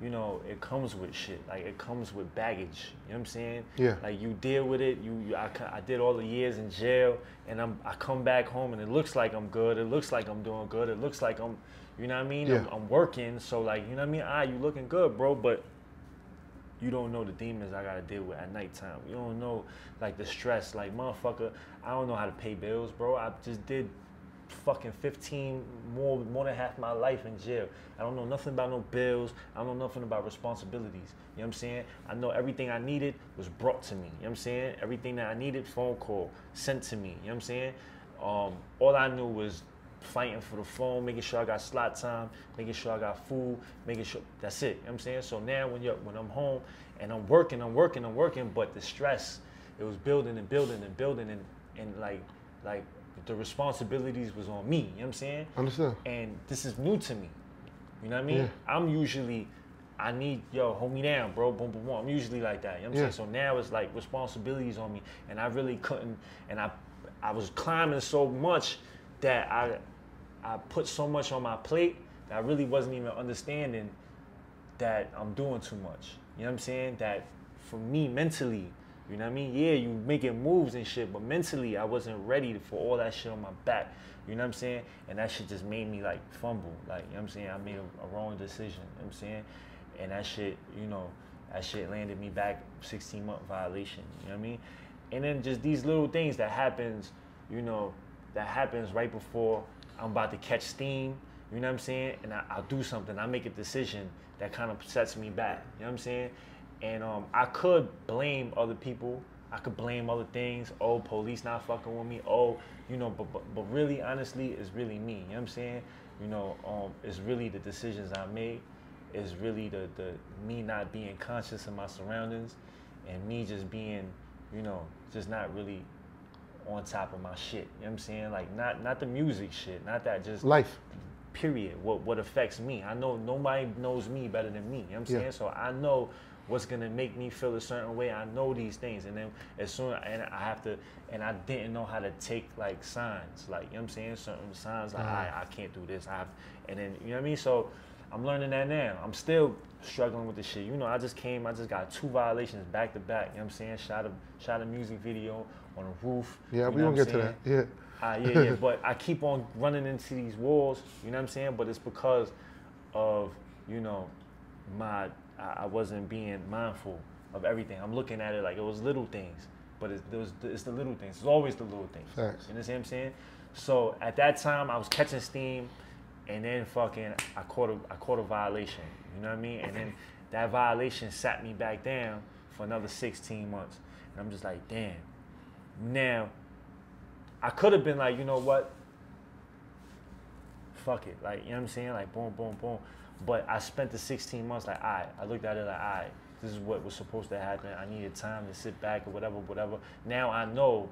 you know, it comes with shit. Like, it comes with baggage, you know what I'm saying? Yeah. Like, you deal with it. You, you I, I did all the years in jail, and I'm, I come back home, and it looks like I'm good. It looks like I'm doing good. It looks like I'm, you know what I mean? Yeah. I'm, I'm working, so, like, you know what I mean? Ah, you looking good, bro, but you don't know the demons I gotta deal with at nighttime. You don't know, like, the stress. Like, motherfucker, I don't know how to pay bills, bro. I just did fucking fifteen, more more than half my life in jail. I don't know nothing about no bills. I don't know nothing about responsibilities. You know what I'm saying? I know everything I needed was brought to me. You know what I'm saying? Everything that I needed, phone call, sent to me. You know what I'm saying? Um, all I knew was fighting for the phone, making sure I got slot time, making sure I got food, making sure, that's it, you know what I'm saying? So now when you're, when I'm home and I'm working, I'm working, I'm working, but the stress, it was building and building and building and, and like, like the responsibilities was on me, you know what I'm saying? Understand. And this is new to me, you know what I mean? Yeah. I'm usually, I need, yo, hold me down, bro, boom, boom, boom. I'm usually like that, you know what I'm yeah. saying? So now it's like responsibilities on me, and I really couldn't, and I, I was climbing so much that I, I put so much on my plate that I really wasn't even understanding that I'm doing too much. You know what I'm saying? That for me mentally, you know what I mean? Yeah, you making moves and shit, but mentally I wasn't ready for all that shit on my back. You know what I'm saying? And that shit just made me like fumble. Like, you know what I'm saying? I made a, a wrong decision. You know what I'm saying? And that shit, you know, that shit landed me back sixteen month violation. You know what I mean? And then just these little things that happens, you know, that happens right before I'm about to catch steam, you know what I'm saying? And I, I'll do something, I make a decision that kind of sets me back, you know what I'm saying? And um, I could blame other people, I could blame other things, oh, police not fucking with me, oh, you know, but, but, but really, honestly, it's really me, you know what I'm saying? You know, um, it's really the decisions I made, it's really the, the me not being conscious of my surroundings, and me just being, you know, just not really on top of my shit, you know what I'm saying? Like, not not the music shit, not that, just life, period, what what affects me. I know nobody knows me better than me, you know what I'm yeah. saying? So I know what's gonna make me feel a certain way, I know these things, and then as soon, and I have to, and I didn't know how to take, like, signs, like, you know what I'm saying? Certain signs, like, mm-hmm. I, I can't do this, I have, and then, you know what I mean? So I'm learning that now. I'm still struggling with this shit. You know, I just came, I just got two violations back to back, you know what I'm saying? Shot a, shot a music video, on a roof. Yeah, we gonna get to that. Yeah. Uh, yeah, yeah. But I keep on running into these walls. You know what I'm saying? But it's because of, you know, my I, I wasn't being mindful of everything. I'm looking at it like it was little things, but it's it was, it's the little things. It's always the little things. Facts. You know what I'm saying? So at that time, I was catching steam, and then fucking I caught a I caught a violation. You know what I mean? And then that violation sat me back down for another sixteen months, and I'm just like, damn. Now, I could have been like, you know what? Fuck it, like, you know what I'm saying? Like, boom, boom, boom. But I spent the sixteen months like, all right. I looked at it like, all right, this is what was supposed to happen. I needed time to sit back or whatever, whatever. Now I know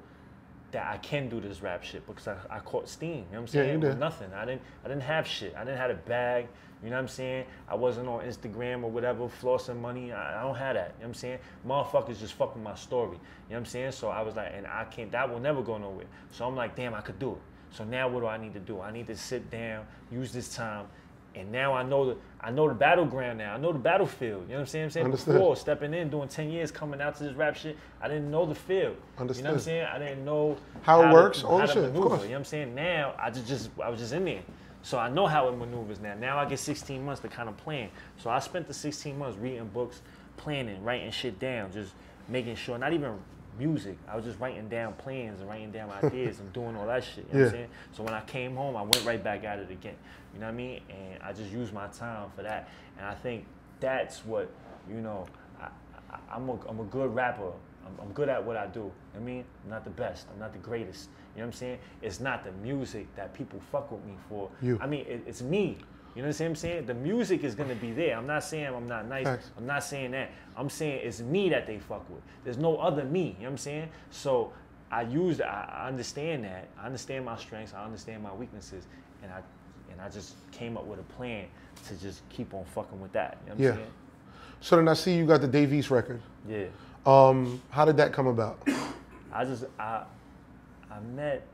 that I can do this rap shit because I, I caught steam. You know what I'm saying? Yeah, you did. It was nothing. I didn't I didn't have shit. I didn't have a bag. You know what I'm saying? I wasn't on Instagram or whatever, flossing money. I, I don't have that. You know what I'm saying? Motherfuckers just fucking my story. You know what I'm saying? So I was like, and I can't, that will never go nowhere. So I'm like, damn, I could do it. So now what do I need to do? I need to sit down, use this time. And now I know the I know the battleground now. I know the battlefield. You know what I'm saying? I'm saying Understood. Before stepping in, doing ten years, coming out to this rap shit, I didn't know the field. Understood. You know what I'm saying? I didn't know how it how works. To, all how the shit, maneuver, of course. You know what I'm saying? Now I just, just I was just in there, so I know how it maneuvers now. Now I get sixteen months to kind of plan. So I spent the sixteen months reading books, planning, writing shit down, just making sure. Not even music. I was just writing down plans and writing down ideas and doing all that shit. You know yeah. what I'm saying? So when I came home, I went right back at it again. You know what I mean? And I just used my time for that. And I think that's what, you know, I, I, I'm, a, I'm a good rapper. I'm, I'm good at what I do. I mean, I'm not the best. I'm not the greatest. You know what I'm saying? It's not the music that people fuck with me for. You. I mean, it, it's me. You know what I'm saying? The music is going to be there. I'm not saying I'm not nice. Thanks. I'm not saying that. I'm saying it's me that they fuck with. There's no other me. You know what I'm saying? So I use, I understand that. I understand my strengths. I understand my weaknesses. And I and I just came up with a plan to just keep on fucking with that. You know what yeah. I'm saying? So then I see you got the Dave East record. Yeah. Um, how did that come about? I just, I I met,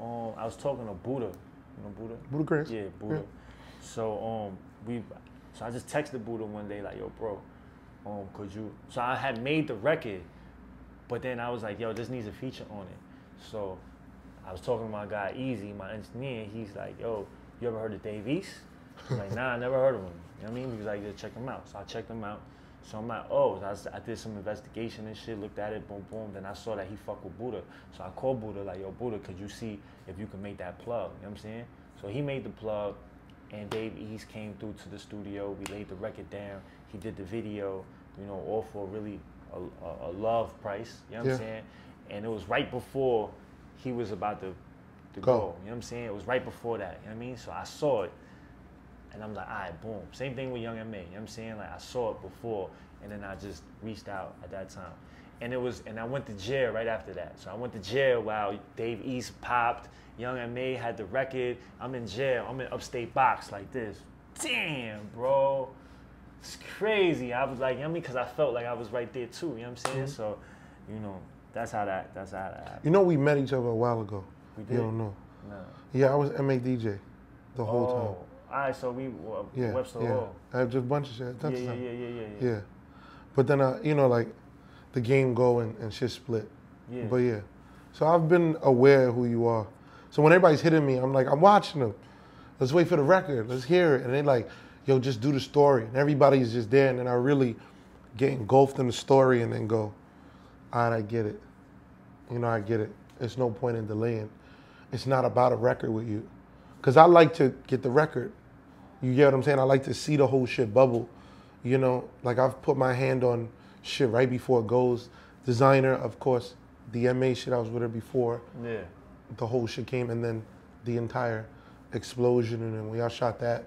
um, I was talking to Buddha. You know Buddha? Buddha Chris. Yeah, Buddha. Yeah. So um we, so I just texted Buddha one day like, yo bro, um could you? So I had made the record, but then I was like, yo, this needs a feature on it. So I was talking to my guy Easy, my engineer. He's like, yo, you ever heard of Dave East? I'm like, nah, I never heard of him. You know what I mean? He was like, yeah, check him out. So I checked him out. So I'm like, oh, so I, was, I did some investigation and shit. Looked at it, boom, boom. Then I saw that he fucked with Buddha. So I called Buddha like, yo Buddha, could you see if you can make that plug? You know what I'm saying? So he made the plug. And Dave East came through to the studio. We laid the record down. He did the video, you know, all for really a, a, a love price. You know what yeah. I'm saying? And it was right before he was about to, to go. go. You know what I'm saying? It was right before that. You know what I mean? So I saw it. And I'm like, all right, boom. Same thing with Young M A. You know what I'm saying? Like, I saw it before. And then I just reached out at that time. And it was, and I went to jail right after that. So I went to jail while Dave East popped. Young M A had the record. I'm in jail. I'm in upstate box like this. Damn, bro. It's crazy. I was like, you know what I mean? Because I felt like I was right there too. You know what I'm saying? Mm-hmm. So, you know, that's how that, that's how that happened. You know, we met each other a while ago. We did? You don't know. No. Yeah, I was M A D J the whole oh. time. All right, so we, uh, yeah, Webster yeah. Hall. I had just a bunch of shit. Yeah, yeah, yeah, yeah, yeah, yeah. Yeah. But then, I, you know, like, the game go and, and shit split. Yeah. But yeah. So I've been aware of who you are. So when everybody's hitting me, I'm like, I'm watching them. Let's wait for the record. Let's hear it. And they're like, yo, just do the story. And everybody's just there. And then I really get engulfed in the story and then go, all right, I get it. You know, I get it. There's no point in delaying. It's not about a record with you. Because I like to get the record. You get what I'm saying? I like to see the whole shit bubble. You know, like I've put my hand on shit right before it goes. Designer, of course, the M A shit, I was with her before. Yeah. The whole shit came, and then the entire explosion, and then we all shot that.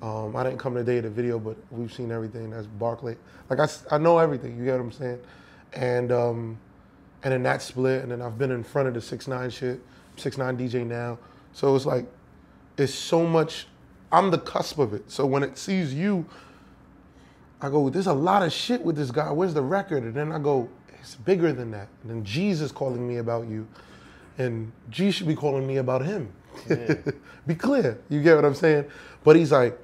Um, I didn't come today to the video, but we've seen everything. That's Barclay. Like, I, I know everything, you get what I'm saying? And um, and then that split, and then I've been in front of the six nine shit, six nine D J now. So it's like, it's so much, I'm the cusp of it. So when it sees you, I go, there's a lot of shit with this guy, where's the record? And then I go, it's bigger than that. And then Jesus calling me about you. And G should be calling me about him. Yeah. Be clear. You get what I'm saying? But he's like,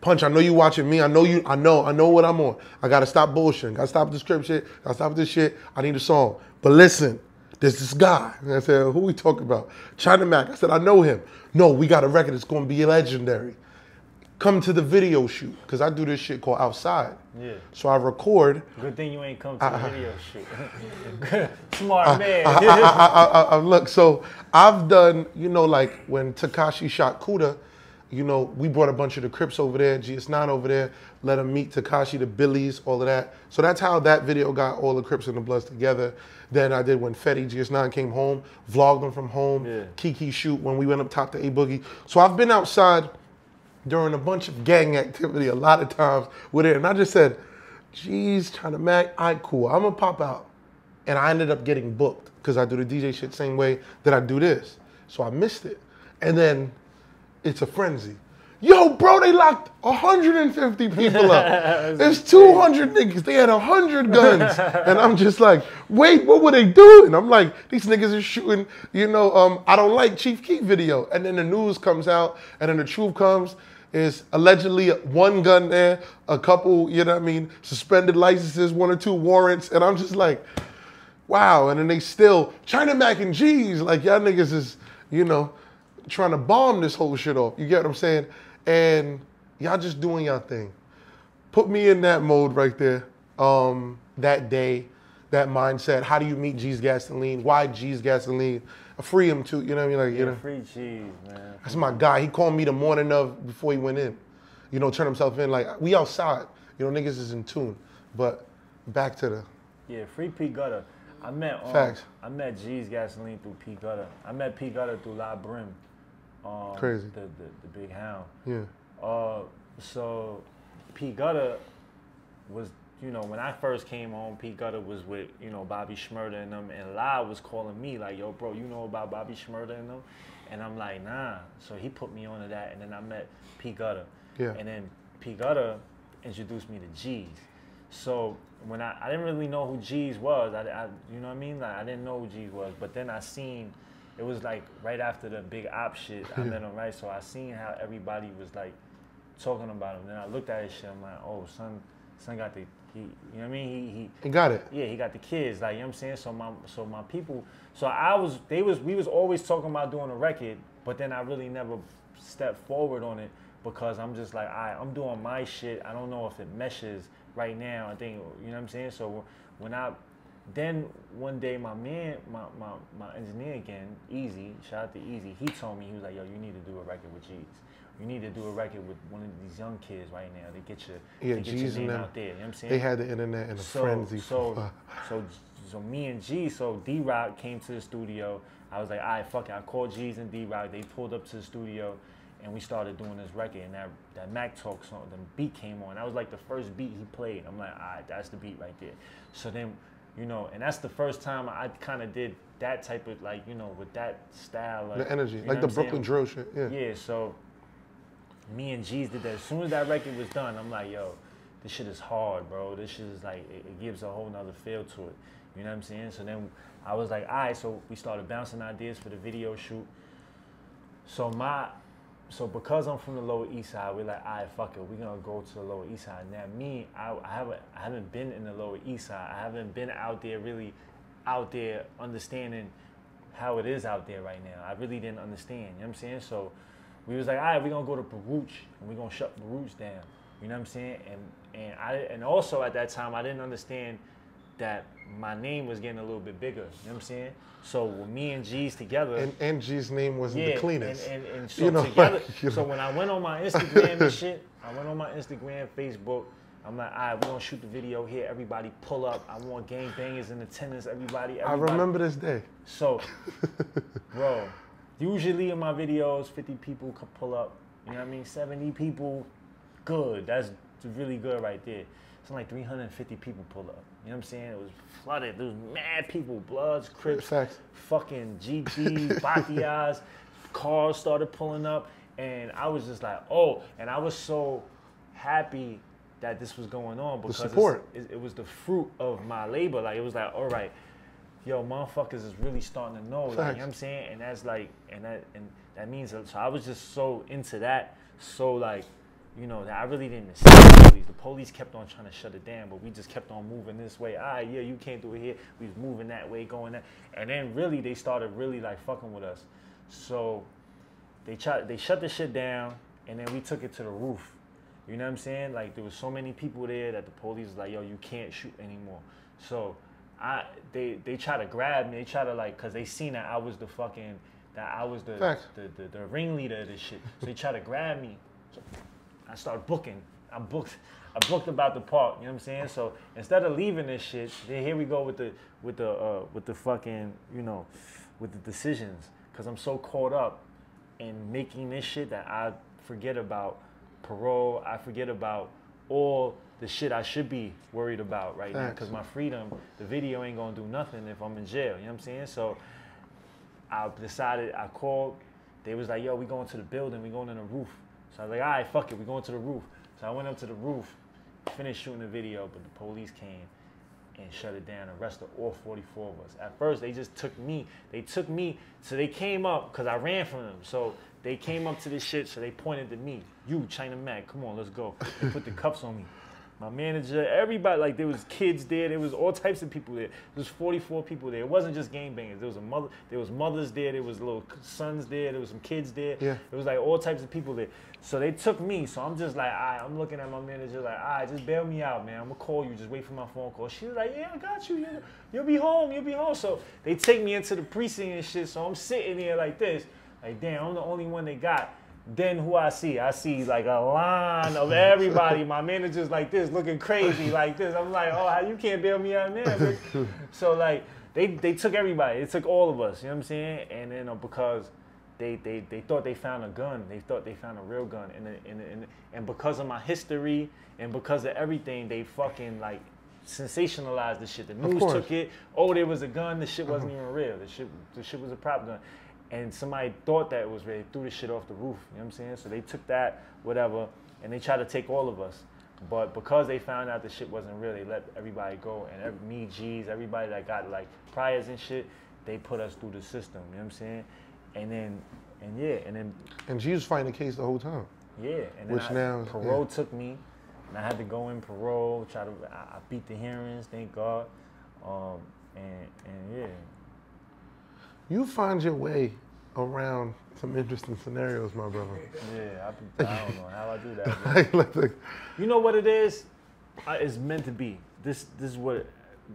Punch, I know you watching me. I know you, I know, I know what I'm on. I gotta stop bullshitting. Gotta stop this crip shit. Gotta stop this shit. I need a song. But listen, There's this guy. And I said, who we talking about? China Mac. I said, I know him. No, we got a record that's going to be legendary. Come to the video shoot, because I do this shit called Outside. Yeah. So I record. Good thing you ain't come to I, the video I, shoot. Smart I, man. I, I, I, I, I, I, look, so I've done, you know, like when Tekashi shot Kuda, you know, we brought a bunch of the Crips over there, G S nine over there, let them meet Tekashi, the Billies, all of that. So that's how that video got all the Crips and the Bloods together. Then I did when Fetty, G S nine came home, vlogged them from home, yeah. Kiki shoot when we went up top to A Boogie. So I've been outside during a bunch of gang activity a lot of times with it. And I just said, geez, China Mac, I cool, I'm gonna pop out. And I ended up getting booked because I do the D J shit same way that I do this. So I missed it. And then it's a frenzy. Yo, bro, they locked one hundred fifty people up. There's two hundred niggas. They had one hundred guns. And I'm just like, wait, what were they doing? I'm like, these niggas are shooting, you know, um, I don't like Chief Keef video. And then the news comes out, and then the truth comes. Is allegedly one gun there, a couple, you know what I mean, suspended licenses, one or two warrants, and I'm just like, wow. And then they still, China Mac and G's, like y'all niggas is, you know, trying to bomb this whole shit off. You get what I'm saying? And y'all just doing y'all thing. Put me in that mode right there, um, that day, that mindset. How do you meet Jeez Gasoline? Why Jeez Gasoline? I free him too, you know what I mean? Like, yeah, you know? Free Cheese, man. That's my guy. He called me the morning of before he went in. You know, turn himself in. Like, we outside. You know, niggas is in tune. But back to the... Yeah, free P. Gutter. I met... Um, Facts. I met Jeez Gasoline through P. Gutter. I met P. Gutter through La Brim. Um, Crazy. The, the, the big hound. Yeah. Uh, so, P. Gutter was... You know, when I first came on, P. Gutter was with, you know, Bobby Shmurda and them, and La was calling me like, yo, bro, you know about Bobby Shmurda and them? And I'm like, nah. So he put me onto that, and then I met P. Gutter. Yeah. And then P. Gutter introduced me to G's. So when I, I didn't really know who G's was, I, I, you know what I mean? Like, I didn't know who G's was, but then I seen, it was like right after the Big Op shit, I met him, right? So I seen how everybody was like talking about him. Then I looked at his shit, I'm like, oh, son, son got the... He, you know what I mean? He, he he got it. Yeah, he got the kids. Like, you know what I'm saying? So my so my people, so I was they was we was always talking about doing a record, but then I really never stepped forward on it because I'm just like, all right, I'm doing my shit. I don't know if it meshes right now. I think, you know what I'm saying? So when I then one day my man, my my, my engineer again, Easy, shout out to Easy, he told me, he was like, yo, you need to do a record with Jeez. You need to do a record with one of these young kids right now to get your, yeah, to get your name them, out there. You know what I'm saying? They had the internet in a so, frenzy. So, so, so me and G, so D Rock came to the studio. I was like, all right, fuck it. I called G's and D Rock. They pulled up to the studio, and we started doing this record. And that, that Mac Talk song, the beat came on. That was like the first beat he played. I'm like, all right, that's the beat right there. So then, you know, and that's the first time I kind of did that type of, like, you know, with that style. Of, the energy, you know, like the Brooklyn drill shit. Yeah. Yeah, so... Me and G's did that. As soon as that record was done, I'm like, yo, this shit is hard, bro. This shit is like, it, it gives a whole nother feel to it. You know what I'm saying? So then I was like, all right, so we started bouncing ideas for the video shoot. So my, so because I'm from the Lower East Side, we're like, all right, fuck it. We're going to go to the Lower East Side. Now, me, I, I, haven't, I haven't been in the Lower East Side. I haven't been out there really, out there understanding how it is out there right now. I really didn't understand. You know what I'm saying? So... We was like, all right, we're going to go to Baruch, and we're going to shut Baruch down. You know what I'm saying? And and I and also at that time, I didn't understand that my name was getting a little bit bigger. You know what I'm saying? So with me and G's together. And, and G's name wasn't yeah, the cleanest. And, and, and so you know, together. Like, you know. So when I went on my Instagram and shit, I went on my Instagram, Facebook. I'm like, all right, we're going to shoot the video here. Everybody pull up. I want gangbangers in attendance. Everybody, everybody. I remember this day. So, bro. Usually in my videos, fifty people could pull up. You know what I mean? seventy people, good. That's really good right there. It's like three hundred fifty people pull up. You know what I'm saying? It was flooded. There was mad people. Bloods, Crips, Facts. Fucking G G, Batias. Cars started pulling up. And I was just like, oh. And I was so happy that this was going on because the support. It, it was the fruit of my labor. Like, it was like, all right. Yo, motherfuckers is really starting to know, like, you know what I'm saying? And that's like, and that and that means, so I was just so into that, so like, you know, that I really didn't accept the police. The police kept on trying to shut it down, but we just kept on moving this way. Ah, yeah, you can't do it here. We was moving that way, going that. And then really, they started really, like, fucking with us. So they, tried, they shut the shit down, and then we took it to the roof. You know what I'm saying? Like, there was so many people there that the police was like, yo, you can't shoot anymore. So I, they, they try to grab me. They try to, like, because they seen that I was the fucking, that I was the, the, the, the ringleader of this shit. So they try to grab me. So I start booking. I booked, I booked about the park. You know what I'm saying? So instead of leaving this shit, then here we go with the, with the, uh, with the fucking, you know, with the decisions. Because I'm so caught up in making this shit that I forget about parole. I forget about all the shit I should be worried about right Thanks. now, because my freedom, the video ain't gonna do nothing if I'm in jail. You know what I'm saying? So I decided, I called. They was like, yo, we going to the building. We going on the roof. So I was like, all right, fuck it. We going to the roof. So I went up to the roof, finished shooting the video, but the police came and shut it down, arrested all forty-four of us. At first, they just took me. They took me. So they came up, because I ran from them. So they came up to this shit, so they pointed to me. You, China Mac, come on, let's go. They put the cuffs on me. My manager, everybody, like, there was kids there. There was all types of people there. There was forty-four people there. It wasn't just gangbangers. There was a mother, there was mothers there. There was little sons there. There was some kids there. Yeah. It was, like, all types of people there. So they took me. So I'm just like, all right, I'm looking at my manager like, all right, just bail me out, man. I'm going to call you. Just wait for my phone call. She was like, yeah, I got you. You'll, you'll be home. You'll be home. So they take me into the precinct and shit. So I'm sitting there like this. Like, damn, I'm the only one they got. Then who I see? I see, like, a line of everybody. My manager's like this, looking crazy like this. I'm like, oh, you can't bail me out now. So, like, they, they took everybody. They took all of us. You know what I'm saying? And then uh, because they, they, they thought they found a gun. They thought they found a real gun. And, and, and, and because of my history and because of everything, they fucking, like, sensationalized the shit. The news took it. Oh, there was a gun. The shit wasn't even real. The shit, the shit was a prop gun. And somebody thought that it was real. They threw the shit off the roof. You know what I'm saying? So they took that, whatever, and they tried to take all of us. But because they found out the shit wasn't real, they let everybody go. And every, me, G's, everybody that got, like, priors and shit, they put us through the system. You know what I'm saying? And then, and yeah, and then. And G's was fighting the case the whole time. Yeah. And then Which I, now is, parole yeah. took me, and I had to go in parole, try to, I, I beat the hearings, thank God. Um, and, and yeah. You find your way around some interesting scenarios, my brother. Yeah, I, I don't know how I do that. Like, you know what it is? I, it's meant to be. This this is what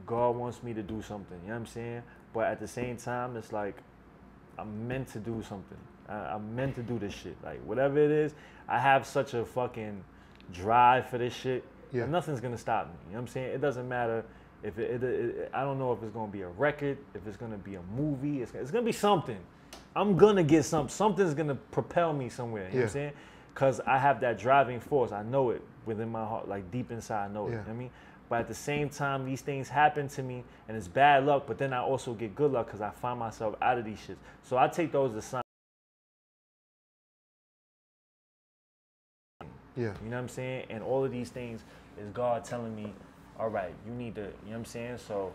God wants me to do something, you know what I'm saying? But at the same time, it's like I'm meant to do something. I, I'm meant to do this shit. Like, whatever it is, I have such a fucking drive for this shit. Yeah. Nothing's going to stop me, you know what I'm saying? It doesn't matter. If it, it, it, I don't know if it's gonna be a record, if it's gonna be a movie, it's, it's gonna be something. I'm gonna get something. Something's gonna propel me somewhere. You yeah. know what I'm saying? Because I have that driving force. I know it within my heart, like deep inside. I know yeah. it. You know what I mean? But at the same time, these things happen to me, and it's bad luck. But then I also get good luck because I find myself out of these shits. So I take those as signs. Yeah. You know what I'm saying? And all of these things is God telling me, all right, you need to, you know what I'm saying? So,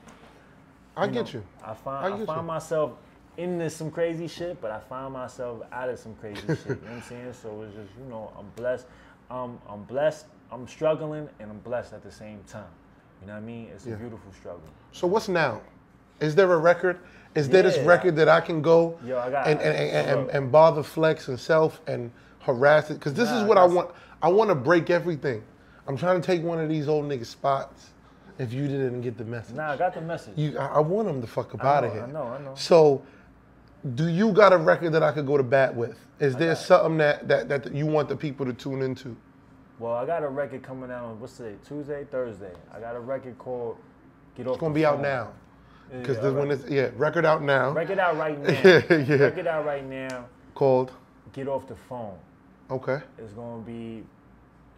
I get you. I find I find myself in this some crazy shit, but I find myself out of some crazy shit. You know what I'm saying? So it's just, you know, I'm blessed. Um, I'm blessed. I'm struggling, and I'm blessed at the same time. You know what I mean? It's yeah. a beautiful struggle. So what's now? Is there a record? Is there yeah. this record that I can go Yo, I got, and, and, and, and, and bother Flex and self and harass it? Because this nah, is what I want. I want to break everything. I'm trying to take one of these old niggas' spots. If you didn't get the message. Nah, I got the message. You, I, I want them to fuck up out of here. I know, I know. So, do you got a record that I could go to bat with? Is there something that, that, that you want the people to tune into? Well, I got a record coming out on, what's today, Tuesday, Thursday. I got a record called Get Off the Phone. It's going to be out now. Because yeah, right. yeah, record out now. Record out right now. yeah. Record out right now. Called? Get Off the Phone. Okay. It's going to be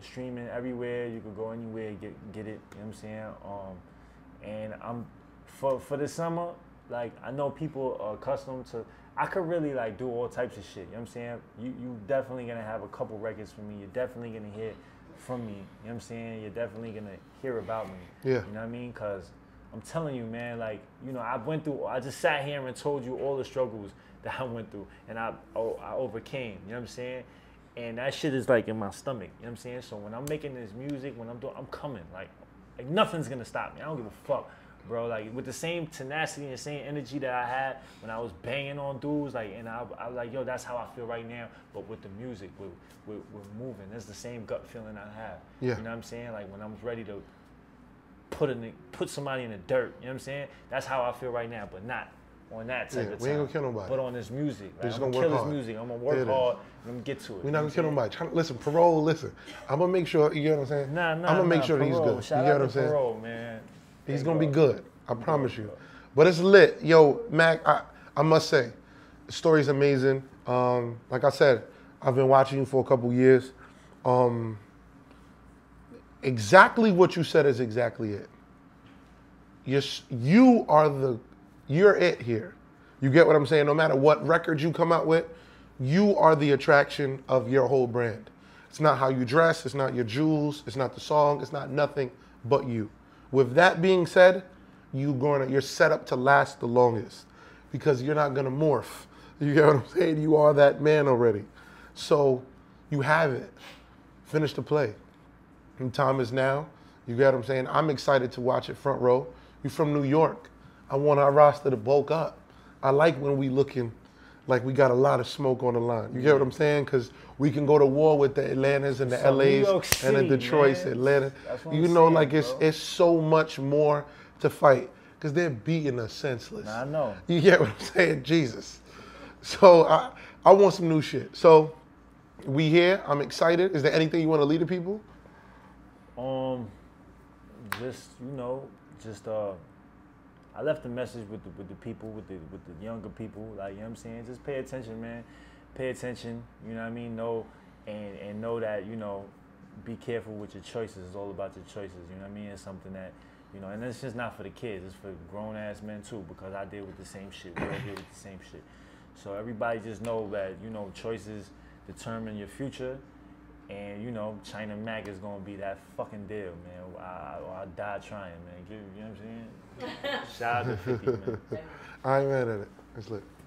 streaming everywhere. You could go anywhere, get get it. You know what I'm saying? Um, and I'm for for the summer. Like, I know people are accustomed to. I could really, like, do all types of shit. You know what I'm saying? You you definitely gonna have a couple records from me. You're definitely gonna hear from me. You know what I'm saying? You're definitely gonna hear about me. Yeah. You know what I mean? Cause I'm telling you, man. Like, you know, I went through. I just sat here and told you all the struggles that I went through and I oh, I overcame. You know what I'm saying? And that shit is like in my stomach. You know what I'm saying? So when I'm making this music, when I'm doing, I'm coming. Like, like nothing's gonna stop me. I don't give a fuck, bro. Like with the same tenacity and the same energy that I had when I was banging on dudes, like, and I, I like, yo, that's how I feel right now. But with the music, we're, we're, we're moving. That's the same gut feeling I have. Yeah. You know what I'm saying? Like when I'm ready to put in the, put somebody in the dirt. You know what I'm saying? That's how I feel right now, but not on that type yeah, of time. We ain't gonna kill nobody. But on this music. Like, I'm gonna kill hard. This music. I'm gonna work yeah, hard and I'm gonna get to it. We're not gonna kill nobody. Try, listen, parole, listen. I'm gonna make sure, you know what I'm saying? Nah, nah, I'm gonna nah, make sure parole. That he's good. Shout you know what I'm saying? Parole, man. He's gonna be good. I promise you. But it's lit. Yo, Mac, I, I must say, the story's amazing. Um, like I said, I've been watching you for a couple years. Um, exactly what you said is exactly it. You're, you are the, you're it here. You get what I'm saying? No matter what record you come out with, you are the attraction of your whole brand. It's not how you dress, it's not your jewels, it's not the song, it's not nothing but you. With that being said, you gonna, you're set up to last the longest because you're not gonna morph. You get what I'm saying? You are that man already. So you have it. Finish the play. And time is now. You get what I'm saying? I'm excited to watch it front row. You're from New York. I want our roster to bulk up. I like when we looking like we got a lot of smoke on the line. You get what I'm saying? Because we can go to war with the Atlantas and the so L As City, and the Detroits, man. Atlanta. You know, saying, like it's bro. It's so much more to fight because they're beating us senseless. Nah, I know. You get what I'm saying? Jesus. So I, I want some new shit. So we here. I'm excited. Is there anything you want to leave to people? Um, just, you know, just, uh, I left a message with the, with the people, with the with the younger people, like, you know what I'm saying? Just pay attention, man. Pay attention, you know what I mean? Know and, and know that, you know, be careful with your choices. It's all about your choices, you know what I mean? It's something that, you know, and it's just not for the kids. It's for grown-ass men, too, because I deal with the same shit. We all deal with the same shit. So everybody just know that, you know, choices determine your future. And, you know, China Mac is going to be that fucking deal, man. I'll I, I die trying, man. You know what I'm saying? Shout out to Fetty, man. I ain't mad at it. It's lit.